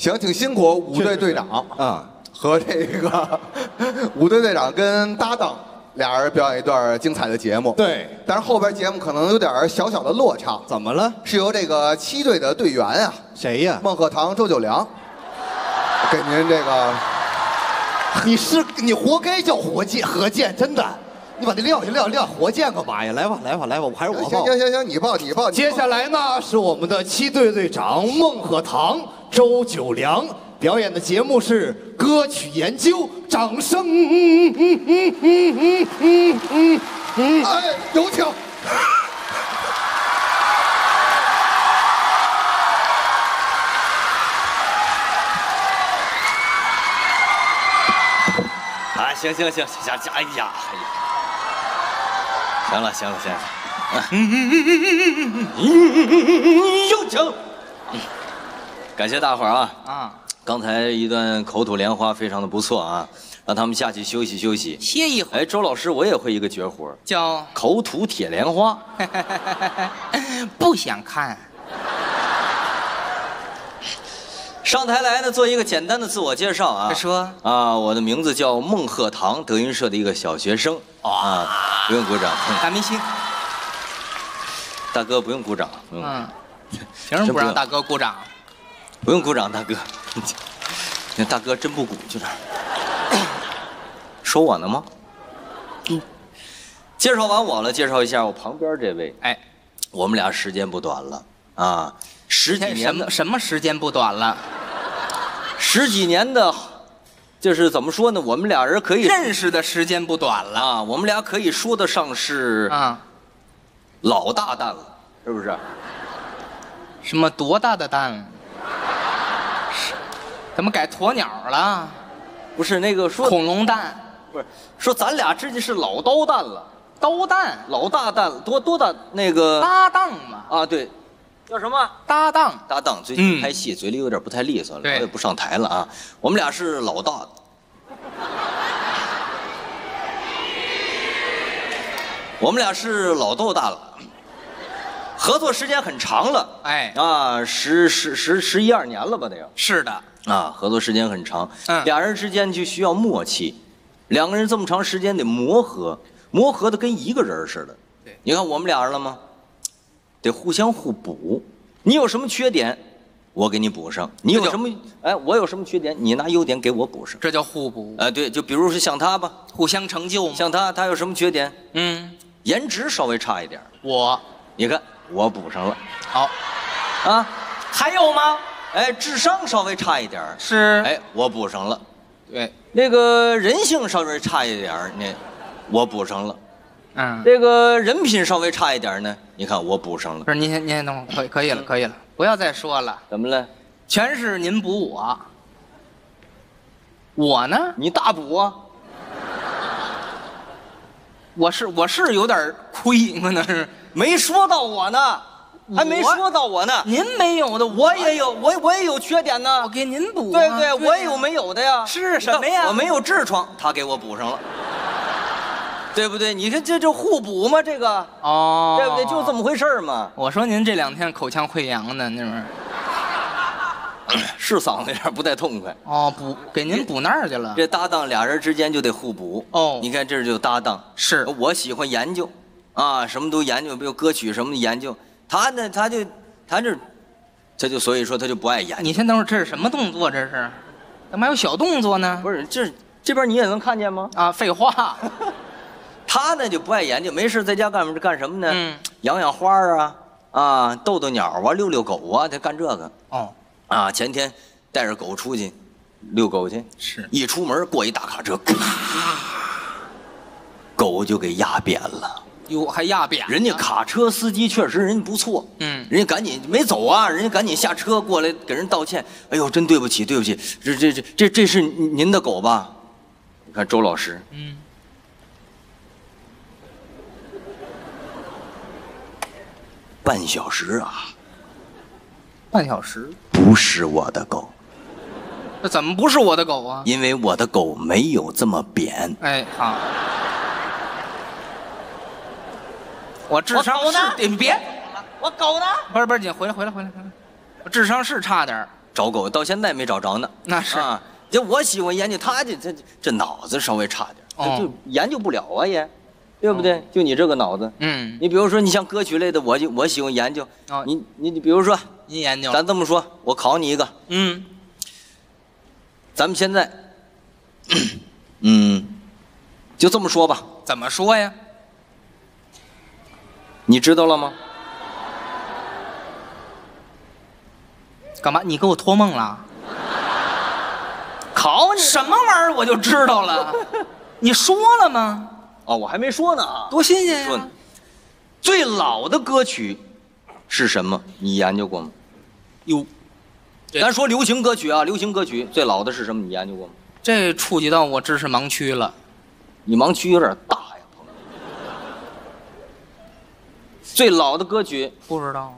行，挺辛苦。五队队长啊，和这个五队队长跟搭档俩人表演一段精彩的节目。对，但是后边节目可能有点小小的落差。怎么了？是由这个七队的队员啊，谁呀？孟鹤堂、周九良，给您这个。你活该叫何健，真的。 你把这撂下，活见干嘛呀？来吧，我还是我报。行，你报。接下来呢，是我们的七队队长孟鹤堂、周九良表演的节目是歌曲研究，掌声！哎，有请。啊，行，哎呀，哎呀。 行了，有请！感谢大伙儿啊！啊，刚才一段口吐莲花非常的不错啊，让他们下去休息，歇一会儿。哎，周老师，我也会一个绝活，叫口吐铁莲花。不想看。上台来呢，做一个简单的自我介绍啊。说啊，我的名字叫孟鹤堂，德云社的一个小学生。 啊，不用鼓掌，大明星，大哥不用鼓掌，嗯，凭什么不让大哥鼓掌？不用鼓掌，大哥，那大哥真不鼓，就这样。说我呢吗？嗯，介绍完我了，介绍一下我旁边这位，哎，我们俩时间不短了啊，十几年的什么时间不短了？十几年的。 就是怎么说呢？我们俩人可以认识的时间不短了啊，我们俩可以说得上是啊，老大蛋了，是不是？什么多大的蛋？怎么改鸵鸟了？不是那个说恐龙蛋，不是说咱俩之间是老刀蛋了，刀蛋老大蛋多大那个搭档嘛啊对。 叫什么搭档？最近拍戏嘴里有点不太利索了，我也不上台了啊。我们俩是老大。我们俩是老豆大了，合作时间很长了，哎啊，十一二年了吧得有。是的啊，合作时间很长，俩人之间就需要默契，两个人这么长时间得磨合，磨合的跟一个人似的。对，你看我们俩人了吗？ 得互相互补，你有什么缺点，我给你补上；你有什么，哎，我有什么缺点，你拿优点给我补上，这叫互补。哎，对，就比如说像他吧，互相成就嘛。像他，他有什么缺点？嗯，颜值稍微差一点。我，你看我补上了。好，啊，还有吗？哎，智商稍微差一点。是。哎，我补上了。对，那个人性稍微差一点，我补上了。 嗯，这个人品稍微差一点呢，你看我补上了。不是，您先等会儿，可以了，不要再说了。怎么了？全是您补我，我呢？你大补啊！我是有点亏，那是没说到我呢，还没说到我呢。您没有的，我也有，我也有缺点呢。我给您补、啊，对不对？我也有没有的呀。是什么呀？我没有痔疮，他给我补上了。 对不对？你看这互补嘛，这个哦，对不对？就这么回事嘛。我说您这两天口腔溃疡呢，那玩意是嗓子有点不太痛快。哦，补给您补那儿去了。这搭档俩人之间就得互补。哦，你看这就搭档。是我喜欢研究，啊，什么都研究，比如歌曲什么的研究。他呢，他就所以说他就不爱研究。你先等会儿，这是什么动作？这是，怎么还有小动作呢？不是，这边你也能看见吗？啊，废话。他呢就不爱研究，没事在家干什么呢？嗯，养花啊，啊，逗逗鸟啊，遛遛狗啊，他干这个。哦，啊，前天带着狗出去遛狗去，是一出门过一大卡车，狗就给压扁了。哟，还压扁了？人家卡车司机确实人家不错，嗯，人家赶紧没走啊，人家赶紧下车过来给人道歉。哎呦，真对不起，这是您的狗吧？你看周老师，嗯。 半小时啊！半小时不是我的狗，那怎么不是我的狗啊？因为我的狗没有这么扁。哎，好，我智商是……你别，我狗呢？不是，你回来，我智商是差点，找狗到现在没找着呢。那是啊，这我喜欢研究，他这脑子稍微差点，他就研究不了啊也。 对不对？哦、就你这个脑子，嗯，你比如说，你像歌曲类的，我喜欢研究。哦，你比如说，你研究，咱这么说，我考你一个，嗯，咱们现在，嗯，就这么说吧。怎么说呀？你知道了吗？干嘛？你给我托梦了？考你什么玩意儿？我就知道了。你说了吗？ 哦，我还没说呢啊，多新鲜呀！最老的歌曲是什么？你研究过吗？哟，咱说流行歌曲啊，流行歌曲最老的是什么？你研究过吗？这触及到我知识盲区了，你盲区有点大呀，朋友。最老的歌曲不知道，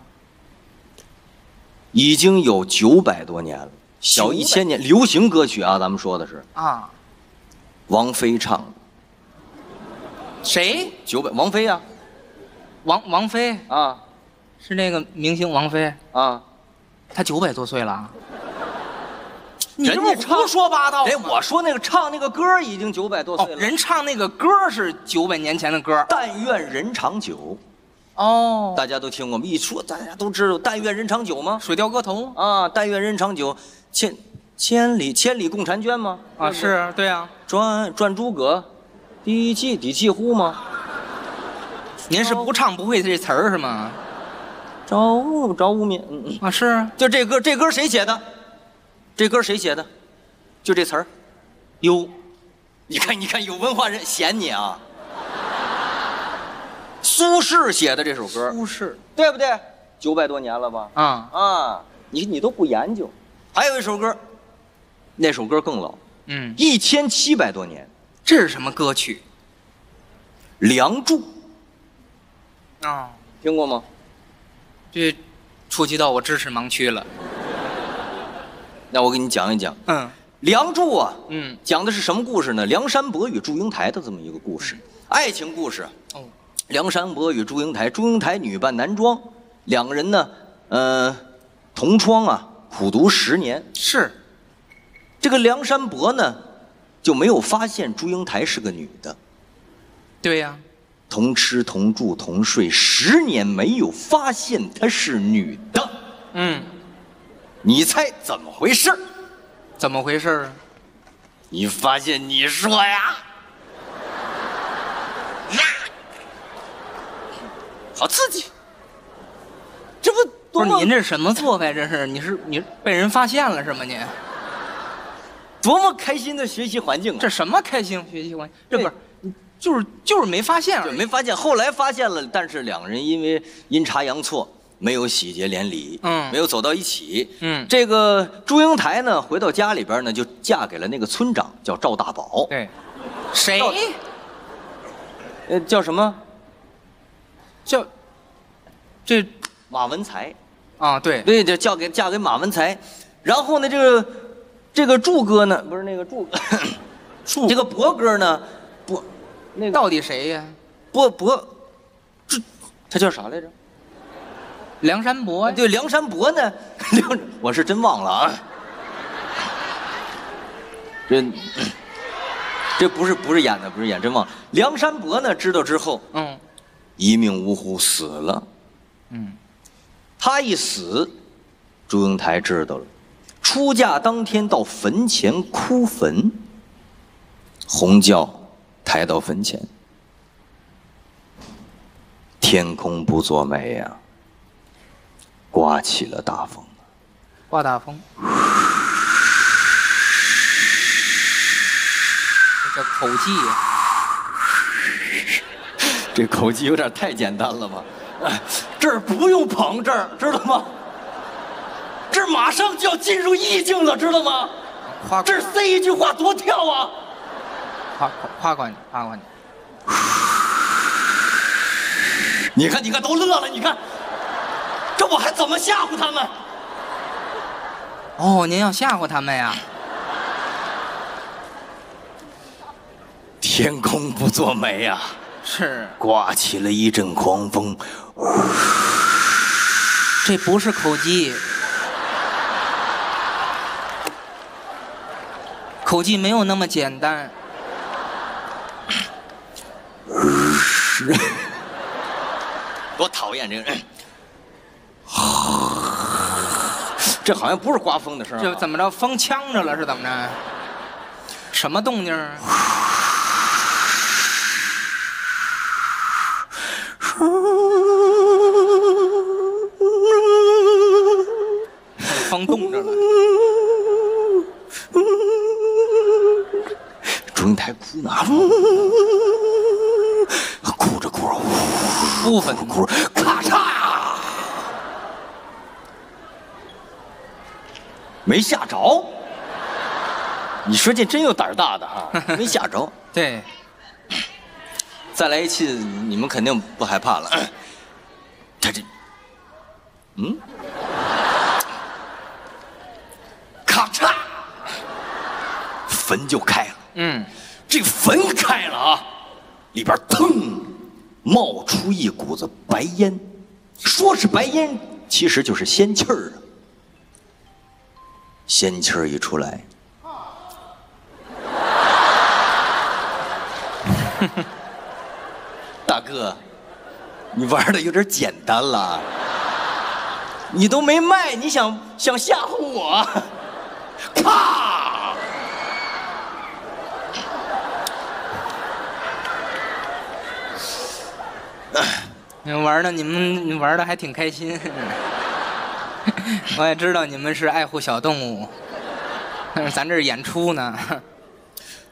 已经有900多年了，小1000年。流行歌曲啊，咱们说的是啊，王菲唱的。 谁？王菲呀、啊，王菲啊，是那个明星王菲啊，她900多岁了。你这不胡说八道吗？哎，我说那个唱那个歌已经900多岁了。哦、人唱那个歌是900年前的歌。但愿人长久。哦，大家都听过吗？一说大家都知道“但愿人长久”吗？《水调歌头》啊，“但愿人长久，千里共婵娟”吗？啊，是对啊，转朱阁。 底气乎吗？您是不唱不会这词儿是吗？着污蔑，嗯啊是啊，就这歌谁写的？这歌谁写的？就这词儿，哟，你看有文化人嫌你啊。苏轼写的这首歌，苏轼对不对？900多年了吧？啊啊，你都不研究。还有一首歌，那首歌更老，嗯，1700多年。 这是什么歌曲？《梁祝》啊，听过吗？这触及到我知识盲区了。那我给你讲一讲。嗯，《梁祝》啊，嗯，讲的是什么故事呢？梁山伯与祝英台的这么一个故事，爱情故事。哦，梁山伯与祝英台，祝英台女扮男装，两个人呢，同窗啊，苦读10年。是，这个梁山伯呢？ 就没有发现祝英台是个女的，对呀、啊，同吃同住同睡10年没有发现她是女的，嗯，你猜怎么回事？怎么回事啊？你发现你说呀，呀，好刺激，这不不是您这什么做法？这是你被人发现了是吗？你？ 多么开心的学习环境啊！这什么开心学习环境？这不是，就是没发现，没发现。后来发现了，但是两人因为阴差阳错，没有喜结连理，嗯，没有走到一起，嗯。这个祝英台呢，回到家里边呢，就嫁给了那个村长，叫赵大宝。对，谁？叫什么？叫这马文才啊？对，对，就嫁给马文才。然后呢，这个祝哥呢，不是那个祝哥，这个博哥呢，博，那个到底谁呀？博，这他叫啥来着？梁山伯。对，梁山伯呢，我是真忘了啊。这不是演的，不是演，真忘了。梁山伯呢，知道之后，嗯，一命呜呼死了。嗯，他一死，祝英台知道了。 出嫁当天到坟前哭坟，红轿抬到坟前，天空不作美呀、啊，刮起了大风。刮大风，这叫口技呀、啊。这口技有点太简单了吧？这儿不用捧，这儿知道吗？ 这马上就要进入意境了，知道吗？这塞一句话多跳啊！夸夸你！你看，都乐了，你看，这我还怎么吓唬他们？哦，您要吓唬他们呀？天空不作美呀、啊，是刮起了一阵狂风。这不是口技。口技没有那么简单。多讨厌这个人！这好像不是刮风的声、啊。这怎么着？风呛着了是怎么着？什么动静？风冻着了。祝英台哭呢，哭着哭着，哭着哭着，咔嚓！没吓着。你说这真有胆大的啊，没吓着。对。再来一次，你们肯定不害怕了。他这，嗯，咔嚓，坟就开了。嗯，这坟开了啊，里边腾冒出一股子白烟，说是白烟，其实就是仙气儿啊。仙气儿一出来，大哥，你玩的有点简单了，你都没卖，你想吓唬我？咔！你们玩的还挺开心，我也知道你们是爱护小动物，但是咱这演出呢。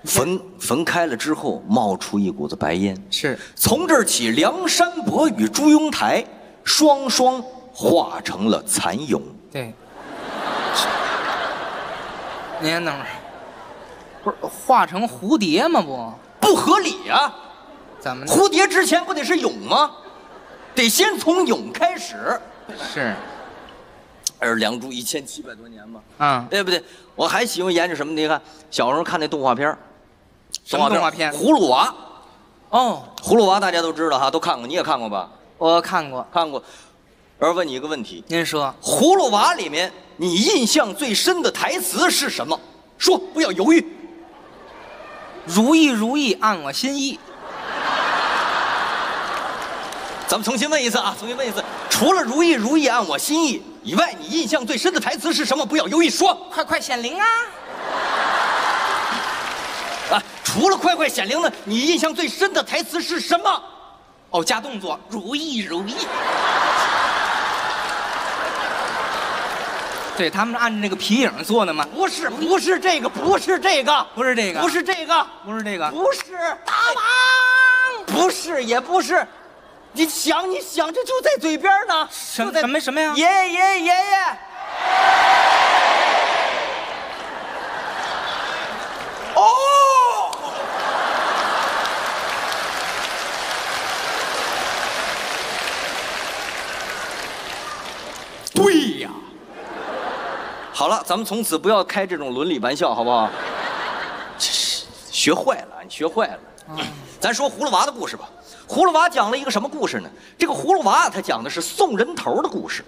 坟开了之后，冒出一股子白烟。是，从这儿起，梁山伯与祝英台双双化成了蚕蛹。对。您等会儿，不是化成蝴蝶吗？不合理啊！怎么？蝴蝶之前不得是蛹吗？得先从蛹开始。是。而《梁祝》1700多年嘛，啊、嗯，对不对？我还喜欢研究什么？你看，小时候看那动画片，什么动画片？葫芦娃。哦，葫芦娃大家都知道哈，都看过，你也看过吧？我看过，看过。而问你一个问题，您说，葫芦娃里面你印象最深的台词是什么？说，不要犹豫。如意如意，按我心意。咱们重新问一次啊！重新问一次，除了如意如意按我心意以外，你印象最深的台词是什么？不要犹豫，说！快快显灵啊！啊，除了快快显灵呢，你印象最深的台词是什么？哦，加动作，如意如意。对，他们是按着那个皮影做的吗？不是，不是这个，不是这个，不是这个，不是这个，不是这个，不是大王，不是也不是。你想，这就在嘴边呢。什么呀？爷爷。哦，对呀。好了，咱们从此不要开这种伦理玩笑，好不好？学坏了，你学坏了。嗯、咱说葫芦娃的故事吧。葫芦娃讲了一个什么故事呢？这个葫芦娃他讲的是送人头的故事。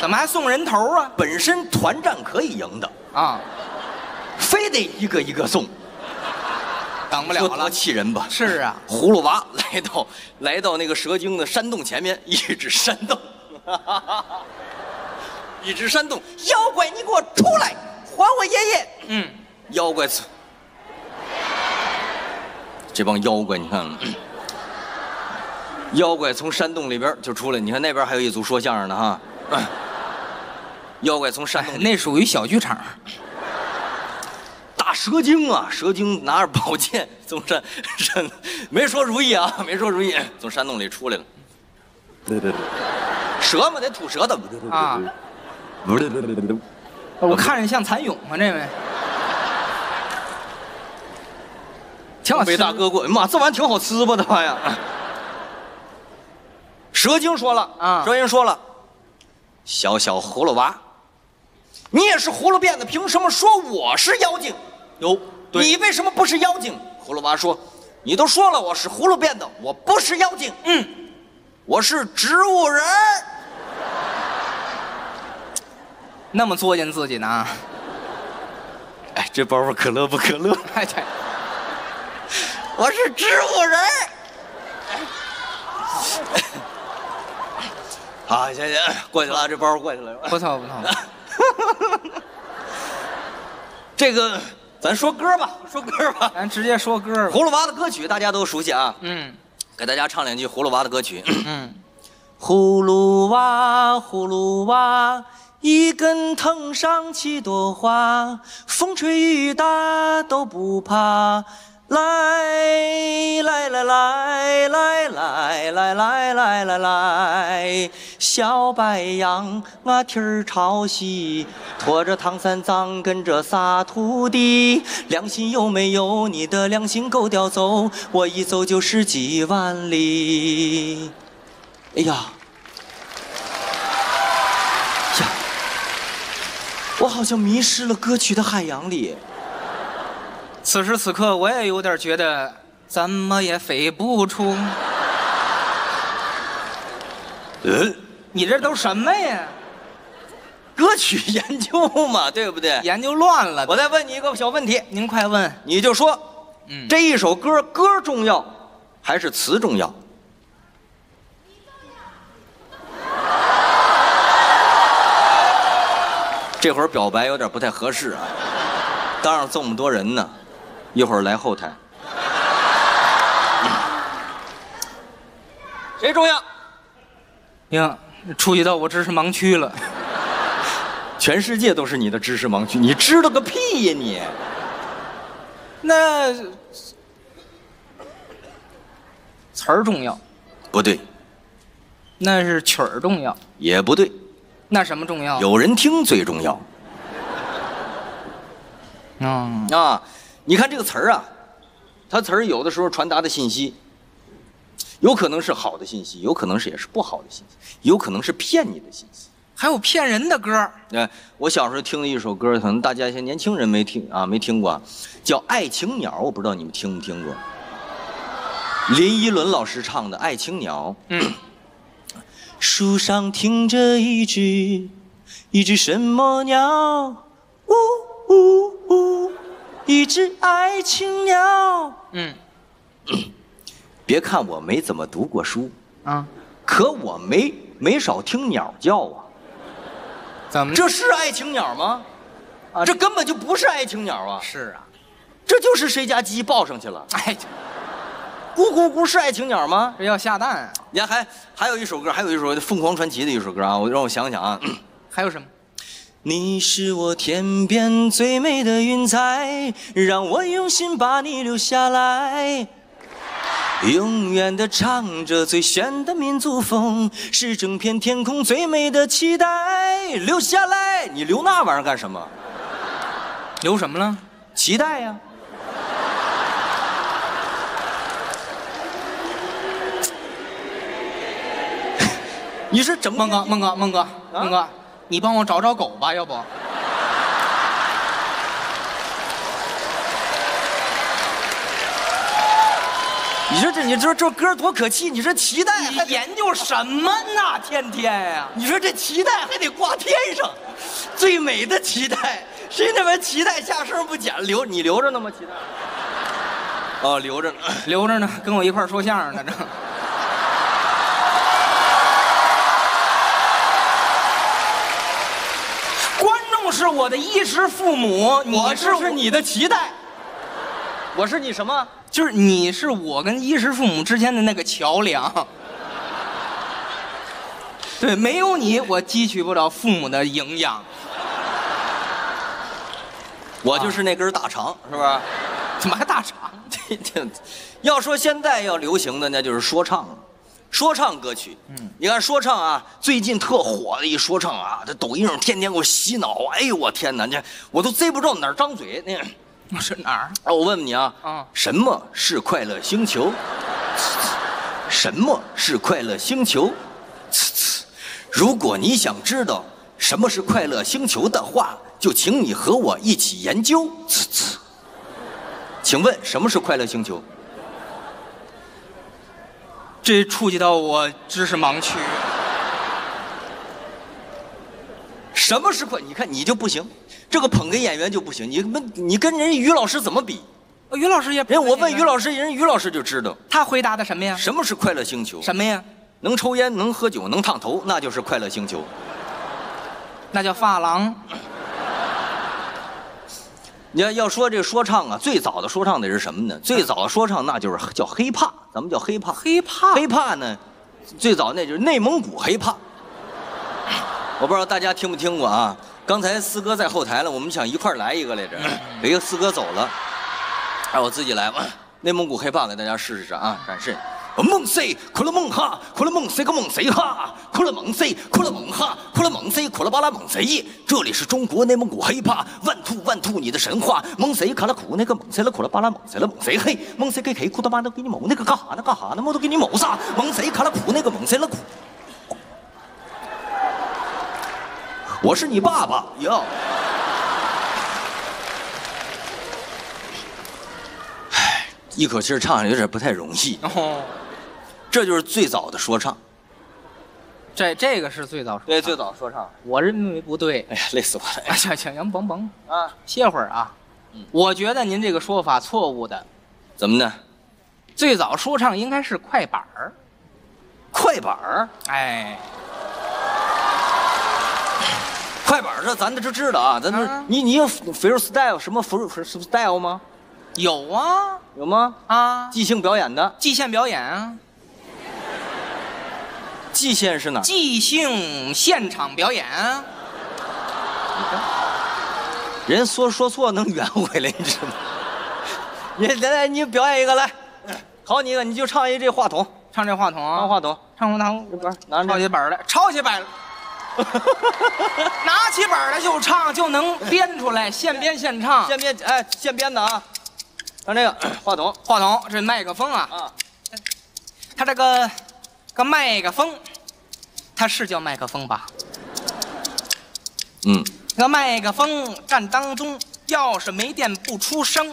怎么还送人头啊？本身团战可以赢的啊，非得一个一个送，挡不了了，多气人吧？是啊，葫芦娃来到那个蛇精的山洞前面，一直山洞，一直山洞，妖怪你给我出来，还我爷爷！嗯，妖怪子。这帮妖怪，你看，妖怪从山洞里边就出来。你看那边还有一组说相声的哈，妖怪从山洞里、哎、那属于小剧场。大蛇精啊，蛇精拿着宝剑从山，没说如意啊，没说如意，从山洞里出来了。对，蛇嘛得吐舌头啊，对，我看着像蚕蛹吗？这位。东北大哥过，妈，这玩意儿挺好吃吧？他呀，蛇精说了啊，蛇精说了，小葫芦娃，你也是葫芦辫子，凭什么说我是妖精？有，你为什么不是妖精？葫芦娃说，你都说了我是葫芦辫子，我不是妖精，嗯，我是植物人。那么作践自己呢？哎，这包袱可乐不可乐？哎，对，我是植物人。好，行行，过去了，这包袱过去了。不错不错。这个，咱说歌吧，说歌吧，咱直接说歌吧。葫芦娃的歌曲大家都熟悉啊。嗯。给大家唱两句葫芦娃的歌曲。嗯。葫芦娃，葫芦娃。 一根藤上七朵花，风吹雨打都不怕。来来来来来来来来来来来，小白杨啊蹄儿朝西，驮着唐三藏跟着仨徒弟。良心有没有？你的良心够叼走，我一走就是几万里。哎呀！ 我好像迷失了歌曲的海洋里。此时此刻，我也有点觉得怎么也飞不出。你这都什么呀？歌曲研究嘛，对不对？研究乱了。我再问你一个小问题，您快问。你就说，这一首歌，歌重要还是词重要？ 这会儿表白有点不太合适啊，当然这么多人呢，一会儿来后台。谁重要？呀，触及到我知识盲区了。全世界都是你的知识盲区，你知道个屁呀你！那词儿重要？不对。那是曲儿重要？也不对。 那什么重要？有人听最重要。啊，你看这个词儿啊，它词儿有的时候传达的信息，有可能是好的信息，有可能是也是不好的信息，有可能是骗你的信息，还有骗人的歌。哎，我小时候听了一首歌，可能大家一些年轻人没听啊，没听过、啊，叫《爱情鸟》，我不知道你们听没听过。林依轮老师唱的《爱情鸟》。树上停着一只什么鸟？呜呜呜，一只爱情鸟。别看我没怎么读过书啊，可我没少听鸟叫啊。怎么？这是爱情鸟吗？啊，这根本就不是爱情鸟啊！是啊，这就是谁家鸡抱上去了。哎。 咕咕咕是爱情鸟吗？这要下蛋啊！你看还有一首歌，还有一首《凤凰传奇》的一首歌啊，我让我想想啊，还有什么？你是我天边最美的云彩，让我用心把你留下来。永远的唱着最炫的民族风，是整片天空最美的期待。留下来，你留那玩意儿干什么？留什么了？期待呀。 你是整孟哥，你帮我找狗吧，要不？你说这，你说这歌多可气！你说脐带还研究什么呢？天天呀、啊！你说这脐带还得挂天上，最美的脐带，谁那边脐带下身不剪？你留着呢吗？脐带？哦，留着呢，跟我一块说相声呢，这。是我的衣食父母，我是你的脐带，我是你什么？就是你是我跟衣食父母之间的那个桥梁。对，没有你，我汲取不了父母的营养。我就是那根大肠，是不是？怎么还大肠？这，要说现在要流行的，那就是说唱。 说唱歌曲，你看说唱啊，最近特火的一说唱啊，这抖音上天天给我洗脑，哎呦我天哪，这我都贼不知道哪儿张嘴那是哪儿啊？我问问你啊，什么是快乐星球？什么是快乐星球？如果你想知道什么是快乐星球的话，就请你和我一起研究。请问什么是快乐星球？ 这触及到我知识盲区。什么是快？你看你就不行，这个捧哏演员就不行。你跟人于老师怎么比？于老师也人，我问于老师，人于老师就知道。他回答的什么呀？什么是快乐星球？什么呀？能抽烟，能喝酒，能烫头，那就是快乐星球。那叫发廊。你要说这说唱啊，最早的说唱的是什么呢？最早的说唱那就是叫黑怕，咱们叫黑怕。黑怕。黑怕呢，最早那就是内蒙古黑怕。我不知道大家听不听过啊？刚才四哥在后台了，我们想一块儿来一个来着，哎呦，四哥走了，哎，我自己来吧。内蒙古黑怕给大家试试啊，展示。梦谁？苦了梦哈，苦了梦谁个梦谁哈，苦了梦谁，苦了梦哈，苦了梦谁，苦了巴拉梦谁。这里是中国内蒙古黑怕，万兔你的神话，梦谁卡拉苦那个梦谁了，苦了巴拉梦谁了，梦谁嘿，梦谁给黑苦他妈都给你谋那个干哈呢干哈呢，我都给你谋啥？梦谁卡拉苦那个梦谁了苦。我是你爸爸哟。哎，一口气唱有点不太容易。哦。这就是最早的说唱，这个是最早说唱，对，最早说唱，我认为不对。哎呀，累死我了！哎，行，甭啊，歇会儿啊。嗯，我觉得您这个说法错误的。怎么呢？最早说唱应该是快板儿，快板儿，哎，快板儿这咱都知道啊，咱都你有 freestyle 什么 freestyle 吗？有啊，有吗？啊，即兴表演的，即兴表演啊。即兴是哪？即兴现场表演。人说错能圆回来，你知道吗？来，你表演一个来，考你一个，你就唱一这话筒，唱这话筒啊，唱话筒，唱话筒，拿抄起板来，抄起板来，拿起板来就唱，就能编出来，现编现唱，现编哎，现编的啊，唱这个话筒，这麦克风啊，啊，他这个。个麦克风，它是叫麦克风吧？嗯。那麦克风站当中，要是没电不出声。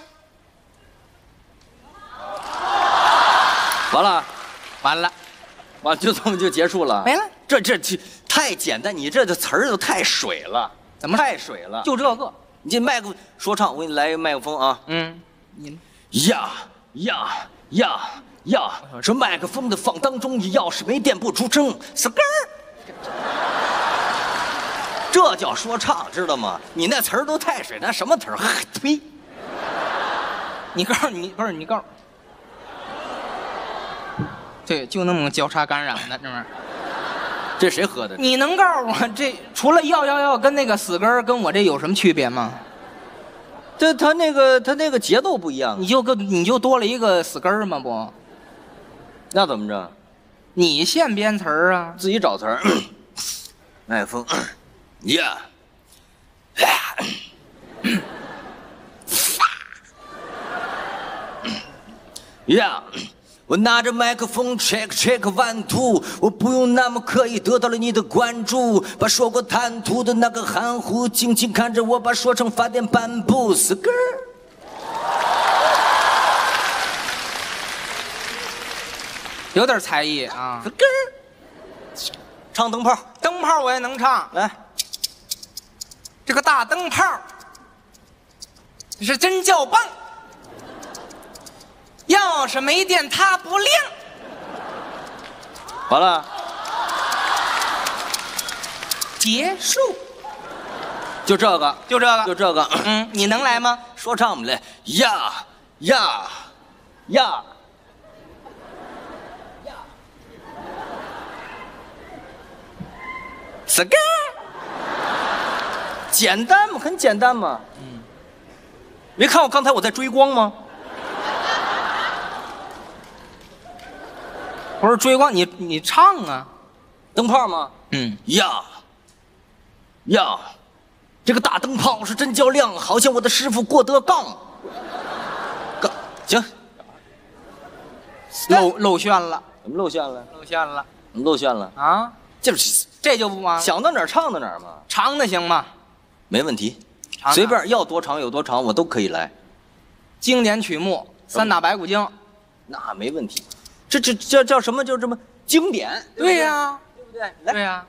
完了，完就这么就结束了，没了。这太简单，你这词儿都太水了，怎么太水了？就这个，你这麦克说唱，我给你来一个麦克风啊。嗯，您。呀，这麦克风的放当中，你要是没电不出声，是根儿，这叫说唱，知道吗？你那词儿都太水，那什么词儿？呸！你告诉，对，就那么交叉感染的，这玩意儿，这谁喝的？你能告诉我，这除了要跟那个死根儿跟我这有什么区别吗？这他那个节奏不一样，你就多了一个死根儿嘛不？那怎么着？你现编词儿啊？自己找词儿。麦克风，呀，呀，我拿着麦克风 check one two， 我不用那么刻意得到了你的关注，把说过贪图的那个含糊，静静看着我把说成发电版不死根儿。有点才艺啊！根儿，唱灯泡我也能唱。来，这个大灯泡，你是真叫棒。要是没电它不亮。完了，结束。就这个。嗯，你能来吗？说唱我们来，呀。死根，简单嘛，很简单嘛。嗯，没看我刚才我在追光吗？不是追光，你唱啊，灯泡吗？嗯，呀，这个大灯泡是真较亮，好像我的师傅郭德纲。行，露馅了，怎么露馅了啊？这就不嘛，想到哪儿唱到哪儿嘛，长的行吗？没问题，随便要多长有多长，我都可以来。经典曲目《三打白骨精》，那没问题。这叫什么？就这么经典？对呀，对不对？来，对呀，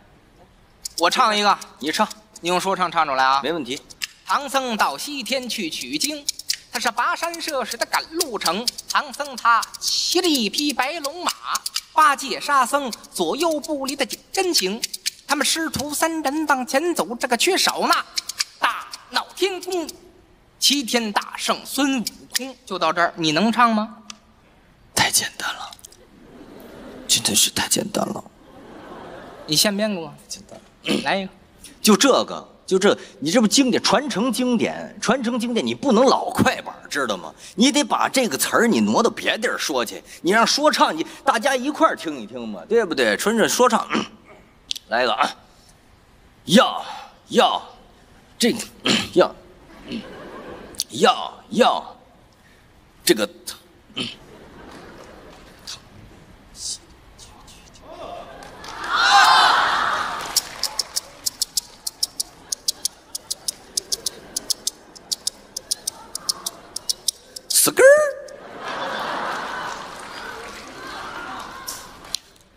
我唱一个，你唱，你用说唱唱出来啊？没问题。唐僧到西天去取经，他是跋山涉水的赶路程。唐僧他骑着一匹白龙马，八戒、沙僧左右不离的紧跟行。他们师徒三人往前走，这个缺少那大闹天宫，齐天大圣孙悟空。就到这儿，你能唱吗？太简单了，真的是太简单了。你现编给我，简单。来一个，就这个。就这，你这不经典传承经典，传承经典，你不能老快板，知道吗？你得把这个词儿你挪到别地儿说去，你让说唱，你大家一块儿听一听嘛，对不对？纯纯说唱，来一个啊！要这个要这个。死根儿，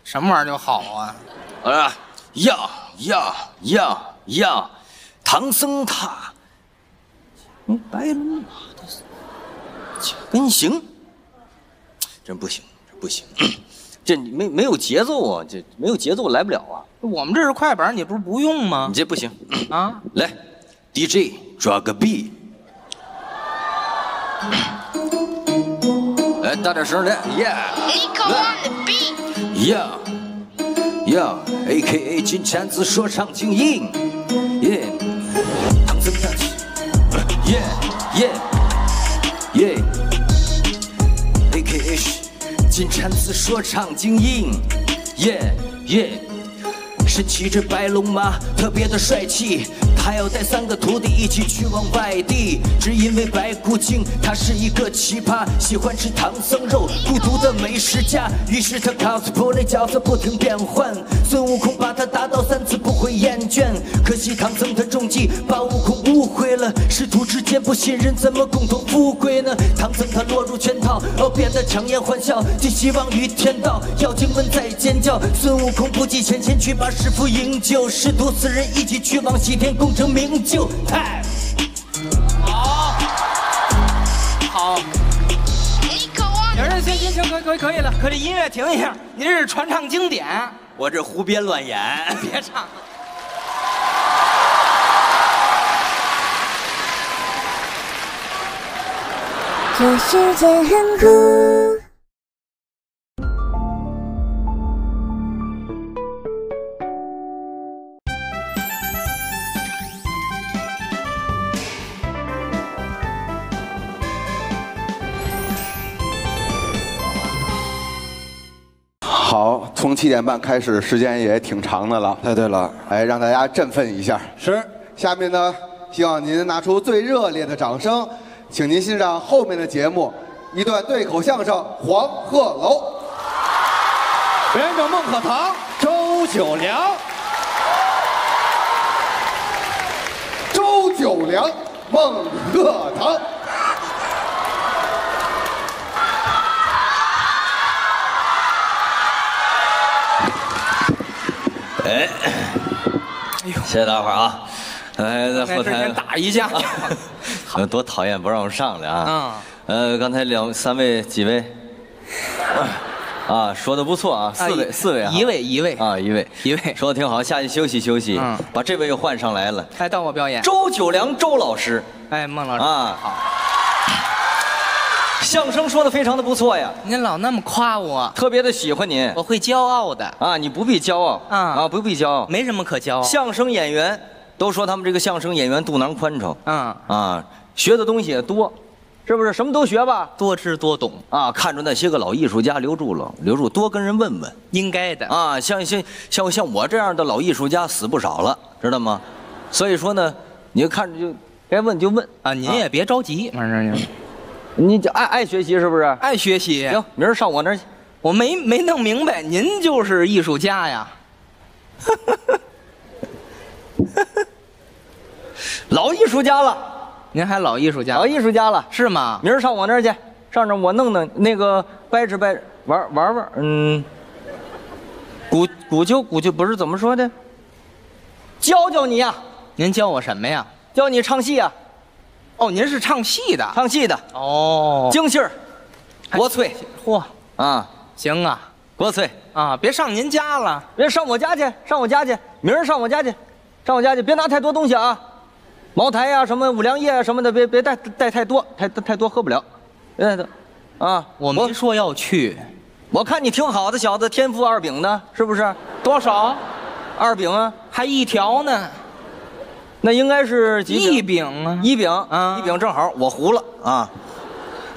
什么玩意儿就好啊！啊，要，唐僧他，白龙马的跟行，真不行，这没有节奏啊，这没有节奏来不了啊。我们这是快板，你不是不用吗？你这不行啊！来 ，DJ 抓个 B。来，大点声来 ，Yeah，Yeah，Yeah，AKA 金蝉子说唱精英 ，Yeah， 唐僧大吉 ，Yeah，Yeah，Yeah，AKA 金蝉子说唱精英 ，Yeah，Yeah。身骑着白龙马，特别的帅气。他要带三个徒弟一起去往外地，只因为白骨精他是一个奇葩，喜欢吃唐僧肉，孤独的美食家。于是他 cosplay 角色不停变换，孙悟空把他打倒3次不会厌倦。可惜唐僧他中计，把悟空误会了，师徒之间不信任，怎么共同富贵呢？唐僧他落入圈套，变得强颜欢笑，寄希望于天道。要经问再尖叫，孙悟空不计前嫌去把。师父营救，师徒四人一起去往西天功成名就。太好，好，行了，行，可以了，可这音乐停一下，您这是传唱经典，我这胡编乱演，别唱了。这世界很酷。好，从7点半开始，时间也挺长的了。哎，对了，哎，让大家振奋一下。是。下面呢，希望您拿出最热烈的掌声，请您欣赏后面的节目，一段对口相声《黄鹤楼》。表演者孟可堂、周九良。周九良、孟可堂。哎，谢谢大伙啊！在后台打一架，多讨厌，不让我上来啊！刚才几位，啊，说的不错啊，四位啊，一位，说的挺好，下去休息，把这位又换上来了。哎，到我表演，周九良周老师，哎，孟老师啊，好，相声说的非常的不错呀，您老那么夸我，特别的喜欢您，我会骄傲的啊，你不必骄傲啊，不必骄傲，没什么可骄傲。相声演员都说他们这个相声演员肚囊宽敞，学的东西也多，是不是什么都学吧？多知多懂啊，看着那些个老艺术家留住，多跟人问问，应该的啊。像我这样的老艺术家死不少了，知道吗？所以说呢，你看着就该问就问啊，您也别着急，反正您。你就爱学习是不是？爱学习。行，明儿上我那儿去。我没弄明白，您就是艺术家呀？老艺术家了，您还老艺术家？老艺术家了是吗？明儿上我那儿去，上我弄那个掰扯，玩，古旧不是怎么说的？教教你呀。您教我什么呀？教你唱戏啊。哦，您是唱戏的？唱戏的。哦，京戏儿，国粹。嚯啊，行啊，国粹啊，别上您家了，别上我家去，上我家去，明儿上我家去，上我家去，别拿太多东西啊，茅台呀、什么五粮液啊什么的，别带太多，太多喝不了，别带多。啊，我没说要去。 我看你挺好的小子，天赋二饼呢，是不是？多少？二饼啊，还一条呢。那应该是几饼？一饼啊，一饼啊，一饼正好，我糊了啊。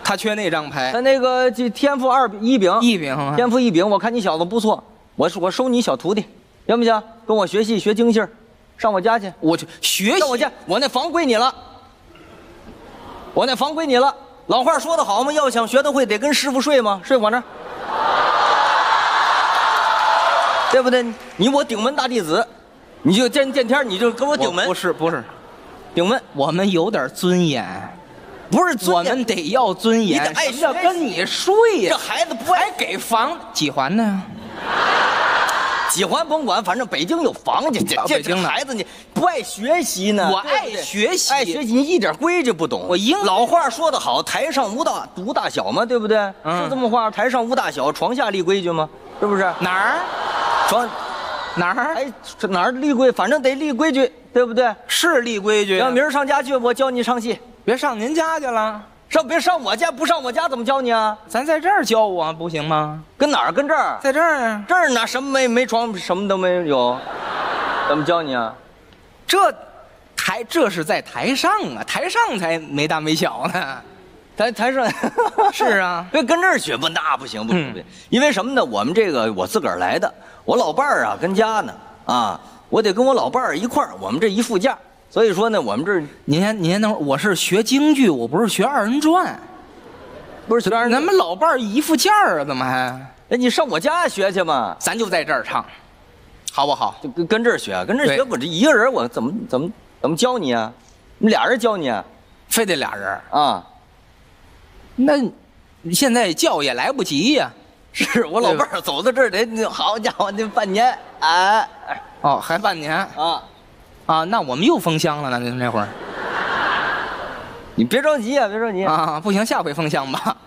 他缺那张牌。他那个天赋二一饼，一饼、啊，天赋一饼。我看你小子不错，我收你小徒弟，行不行？跟我学戏学京戏，上我家去。我去学习。上我家，我那房归你了。我那房归你了。老话说得好嘛，要想学得会，得跟师傅睡嘛，睡我那儿。 对不对？你我顶门大弟子，你就见天你就跟我顶门。不是，顶门。我们有点尊严，不是尊严，我们得要尊严。你得爱学，要跟你睡呀。这孩子不爱给房几环呢？几环甭管，反正北京有房去。这孩子你不爱学习呢？我爱学习，爱学习，你一点规矩不懂。我英老话说得好，台上无大小嘛，对不对？是这么话，台上无大小，床下立规矩吗？是不是？哪儿？ 说哪儿？哎，哪儿立规？反正得立规矩，对不对？是立规矩。要明儿上家去，我教你唱戏。别上您家去了，别上我家，不上我家怎么教你啊？咱在这儿教我不行吗？跟哪儿？跟这儿？在这儿啊？这儿哪什么没床，什么都没有，怎么教你啊？这是在台上啊，台上才没大没小呢。 台上是啊，别跟这儿学，不行，因为什么呢？我们这个我自个儿来的，我老伴儿啊跟家呢啊，我得跟我老伴儿一块儿，我们这一副架，所以说呢，我们这您先等会儿，我是学京剧，我不是学二人转，不是学二人转，咱们老伴儿一副架啊，怎么还？哎，你上我家学去嘛，咱就在这儿唱，好不好？就跟这儿学，我这一个人我怎么教你啊？你俩人教你啊？非得俩人啊？ 那，现在叫也来不及呀、是我老伴儿走到这儿得，好家伙，那半年哎，哦，还半年啊，啊，那我们又封箱了呢，那会儿。你别着急啊，别着急啊，不行，下回封箱吧，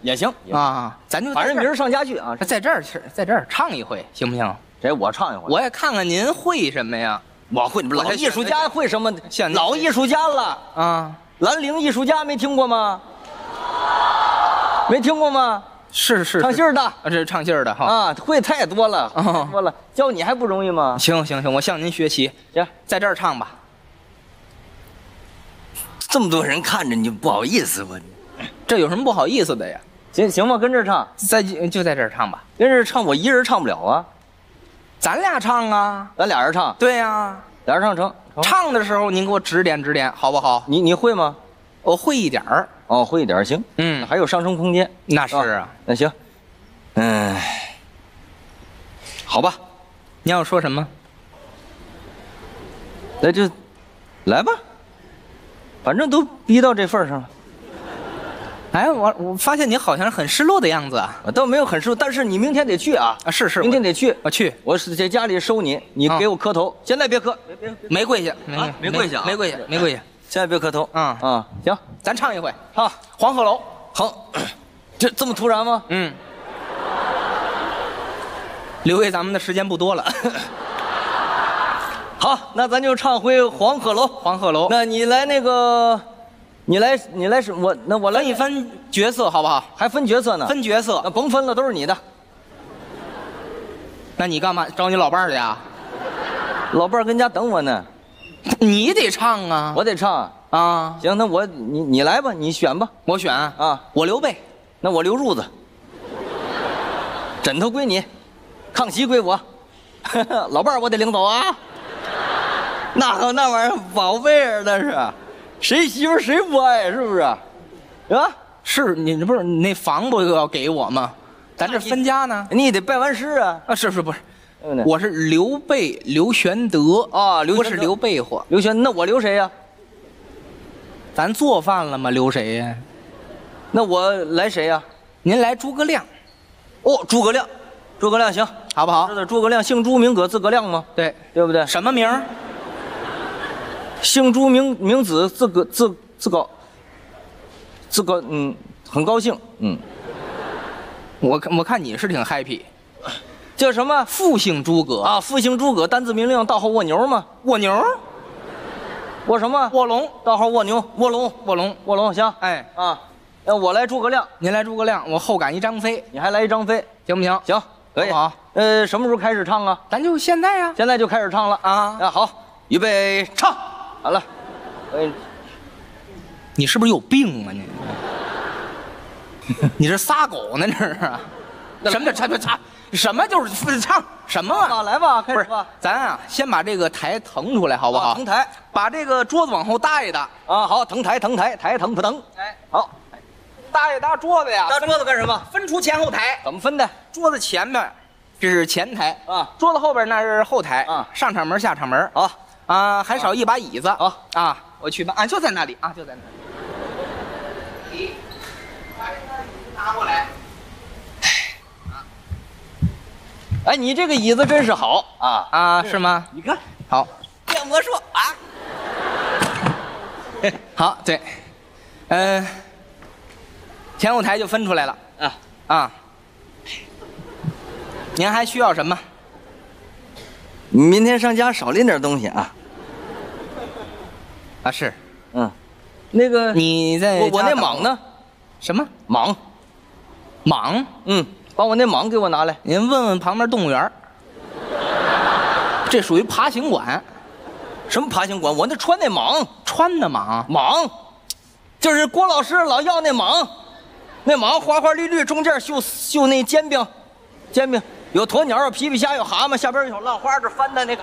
也行啊，咱就反正明儿上家去啊，在这儿去，在这儿唱一回，行不行？这我唱一回，我也看看您会什么呀？我会，老艺术家会什么？老艺术家了啊，兰陵艺术家没听过吗？ 没听过吗？是唱戏的啊，这是唱戏的哈啊，会太多了，多了，教你还不容易吗？行，我向您学习。行，在这儿唱吧。这么多人看着你不好意思吧？这有什么不好意思的呀？行吧，跟这儿唱，就在这儿唱吧。跟这儿唱，我一人唱不了啊。咱俩唱啊，咱俩人唱。对呀，俩人唱成。唱的时候您给我指点指点，好不好？你会吗？我会一点儿。 哦，会一点行，嗯，还有上升空间，那是啊，那行，嗯，好吧，你要说什么？那就来吧，反正都逼到这份上了。哎，我发现你好像很失落的样子啊，我倒没有很失落，但是你明天得去啊，啊是，明天得去，我是在家里收你，你给我磕头，现在别磕，没跪下，没跪下。 现在别磕头啊啊！行，咱唱一回啊，《黄鹤楼》好，这么突然吗？嗯，留给咱们的时间不多了。好，那咱就唱回《黄鹤楼》。黄鹤楼，那你来那个，你来是我，那我来你分角色好不好？还分角色呢？分角色，那甭分了，都是你的。那你干嘛找你老伴儿去啊？老伴儿跟家等我呢。 你得唱啊，我得唱啊。行，那你来吧，你选吧，我选啊。我刘备，那我刘褥子，枕头归你，炕席归我，老伴儿我得领走啊。那玩意儿宝贝儿那是，谁媳妇谁不爱是不是？啊，是你不是你那房不要给我吗？咱这分家呢，你得拜完师啊。啊，是不是？ 我是刘备刘玄德啊，不是刘备货。刘玄，那我留谁呀？咱做饭了吗？留谁呀？那我来谁呀？您来诸葛亮。哦，诸葛亮行，好不好？是的，诸葛亮姓朱名葛，字葛亮吗？对，对不对？什么名？姓朱名子，自个很高兴，我看你是挺 happy。 叫什么复姓诸葛啊？复姓诸葛，单字明令，道号卧牛嘛。卧牛，卧什么？卧龙，道号卧牛。卧龙，行。哎啊，我来诸葛亮，您来诸葛亮，我后赶一张飞，你还来一张飞，行不行？行，可以。好，什么时候开始唱啊？咱就现在啊，现在就开始唱了啊。那好，预备唱。好了，你是不是有病啊你？你这撒狗呢？这是？什么叫唱？什么就是唱什么啊？来吧，开始吧。咱啊，先把这个台腾出来，好不好？腾台，把这个桌子往后搭一搭啊。好，腾台，台腾不腾？哎，好，搭一搭桌子呀。搭桌子干什么？分出前后台。怎么分的？桌子前面，这是前台啊；桌子后边那是后台啊。上场门，下场门啊啊，还少一把椅子啊啊！我去吧啊，就在那里啊，就在那里。你把这把椅子拿过来。 哎，你这个椅子真是好啊啊，是吗？你看，好，变魔术啊！哎，好，对，前后台就分出来了啊啊！您还需要什么？明天上家少拎点东西啊！啊是，那个你在我那蟒呢？什么蟒？蟒？把我那蟒给我拿来，您问问旁边动物园，这属于爬行馆。什么爬行馆？我那穿那蟒，穿的蟒，就是郭老师老要那蟒，那蟒花花绿绿，中间绣那煎饼，有鸵鸟，有皮皮虾，有蛤蟆，下边有小浪花，这翻的那个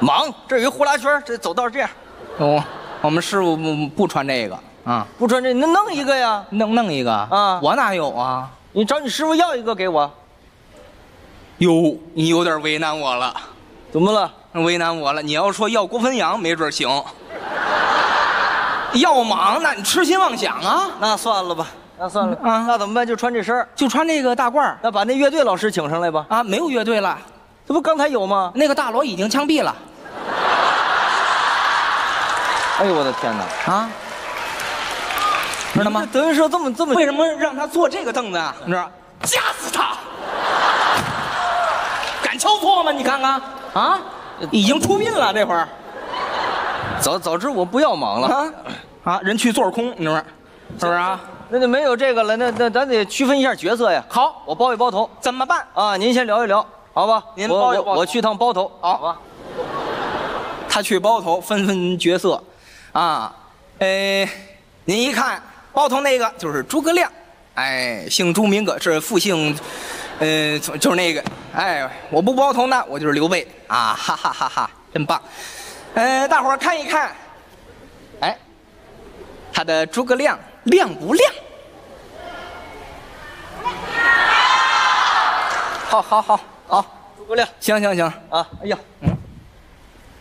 蟒，这有一呼啦圈，这走道这样。哦，我们师傅不穿这个啊，不穿这，能弄一个呀？弄一个啊？我哪有啊？ 你找你师傅要一个给我。哟，你有点为难我了。怎么了？为难我了。你要说要郭汾阳，没准行。要蟒，那你痴心妄想啊。那算了吧，那算了啊。那怎么办？就穿这身，就穿这个大褂。那把那乐队老师请上来吧。啊，没有乐队了。这不刚才有吗？那个大罗已经枪毙了。哎呦我的天哪！啊。 知道吗？德云社这么，为什么让他坐这个凳子啊？你知道，夹死他！敢敲错吗？你看看啊，已经出殡了，这会儿。早知我不要忙了啊！啊，人去座空，你说是不是啊？那就没有这个了，那咱得区分一下角色呀。好，我包一包头，怎么办啊？您先聊一聊，好吧？您包一包头，我去趟包头，好吧？他去包头，分角色，啊，您一看。 包头那个就是诸葛亮，哎，姓朱名葛，是复姓，就是那个，哎，我不包头呢，我就是刘备啊，哈哈哈哈，真棒，大伙儿看一看，哎，他的诸葛亮亮不亮？好，诸葛亮，行啊，哎呀，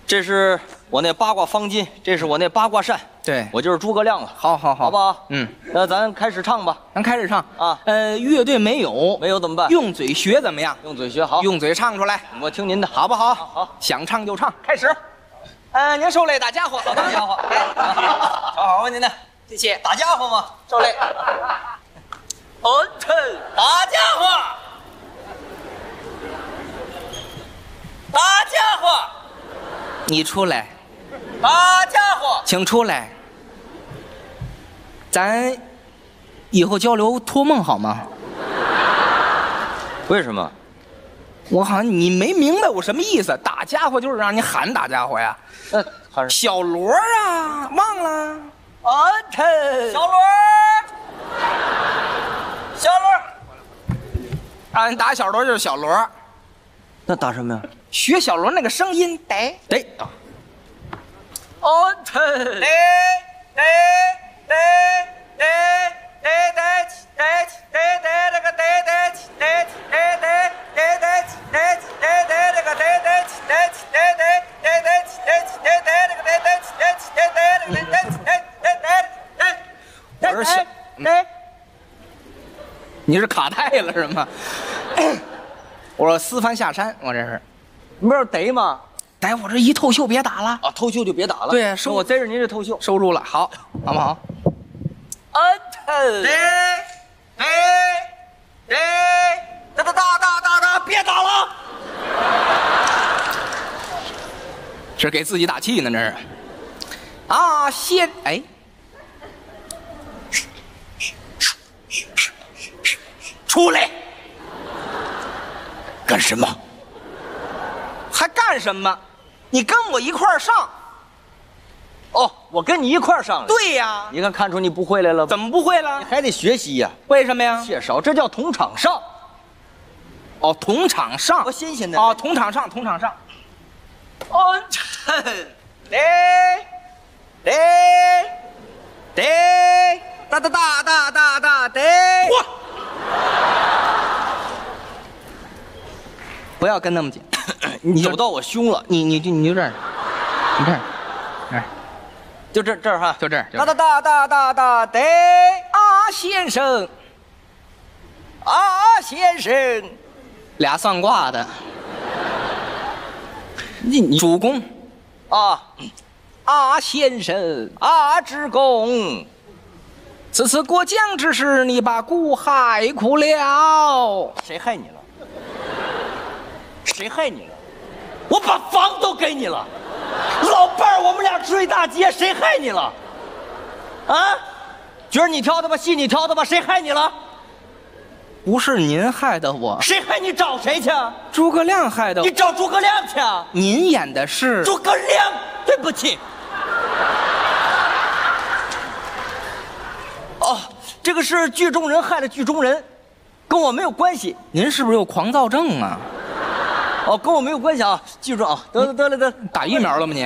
这是我那八卦方巾，这是我那八卦扇。 对，我就是诸葛亮了。好，好不好？那咱开始唱吧。咱开始唱啊。乐队没有怎么办？用嘴学怎么样？用嘴学好，用嘴唱出来。我听您的，好不好？好，想唱就唱。开始。您受累，打家伙。打家伙。好吧，您的，谢谢。打家伙嘛，受累。打家伙。打家伙。你出来。打家伙，请出来。 咱以后交流托梦好吗？为什么？我好像你没明白我什么意思。打家伙就是让你喊打家伙呀。喊小罗啊，忘了。啊，他小罗，让你打小罗就是小罗。那打什么呀？学小罗那个声音，得啊。啊，他我是小，你是卡带了是吗？我说私翻下山，我这是，你不是得吗？逮我这一透袖，别打了啊！透袖就别打了。对，收我逮着您这透袖，收住了，好，好不好？打，别打了！这给自己打气呢，这是。啊，谢哎。 出来！干什么？还干什么？你跟我一块儿上。哦，我跟你一块儿上来。对呀、啊。你看出你不会来了吧？怎么不会了？你还得学习呀、啊。为什么呀？介绍，这叫同场上。哦，同场上。多新鲜的。哦，同场上，同场上。哦，得，大得。哇！ 不要跟那么紧，你走到我胸了，你就这儿，你这儿，哎，就这儿哈，就这儿。哒哒哒，啊先生，啊先生，俩算卦的，你主公，啊，啊先生，啊之公。 此次过江之时，你把孤害苦了。谁害你了？谁害你了？我把房都给你了，老伴儿，我们俩追大街，谁害你了？啊？角儿你挑的吧，戏你挑的吧，谁害你了？不是您害的我，谁害你找谁去？诸葛亮害的我，你找诸葛亮去啊？您演的是诸葛亮，对不起。 哦，这个是剧中人害了剧中人，跟我没有关系。您是不是有狂躁症啊？哦，跟我没有关系啊，记住啊。得了，打疫苗了吗您？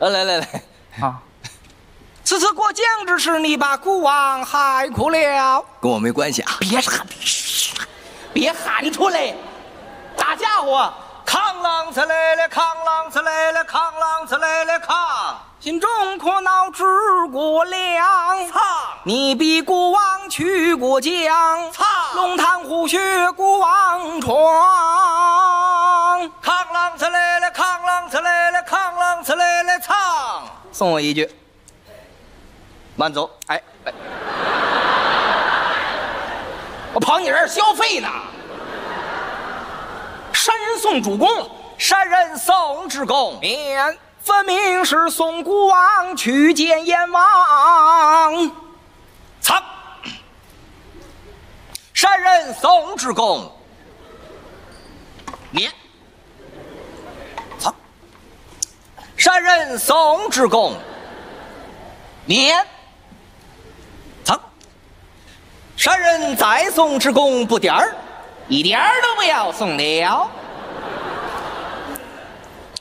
来，啊！此次过江之时，你把孤王害苦了。跟我没关系啊！别喊，别喊出来！打家伙！扛啷子来了，扛啷子来了，扛啷子来了，扛！ 心中苦恼之过量，你比孤王去过江，龙潭虎穴孤王闯，扛啷子来了，扛啷子来了，扛啷子来了，唱。送我一句，慢走。哎，我跑你这儿消费呢。山人送主公了，山人送主公。免。 分明是送孤王去见燕王，藏山人送主公，免藏山人送主公，免藏山人再送主公不点儿，一点儿都不要送了。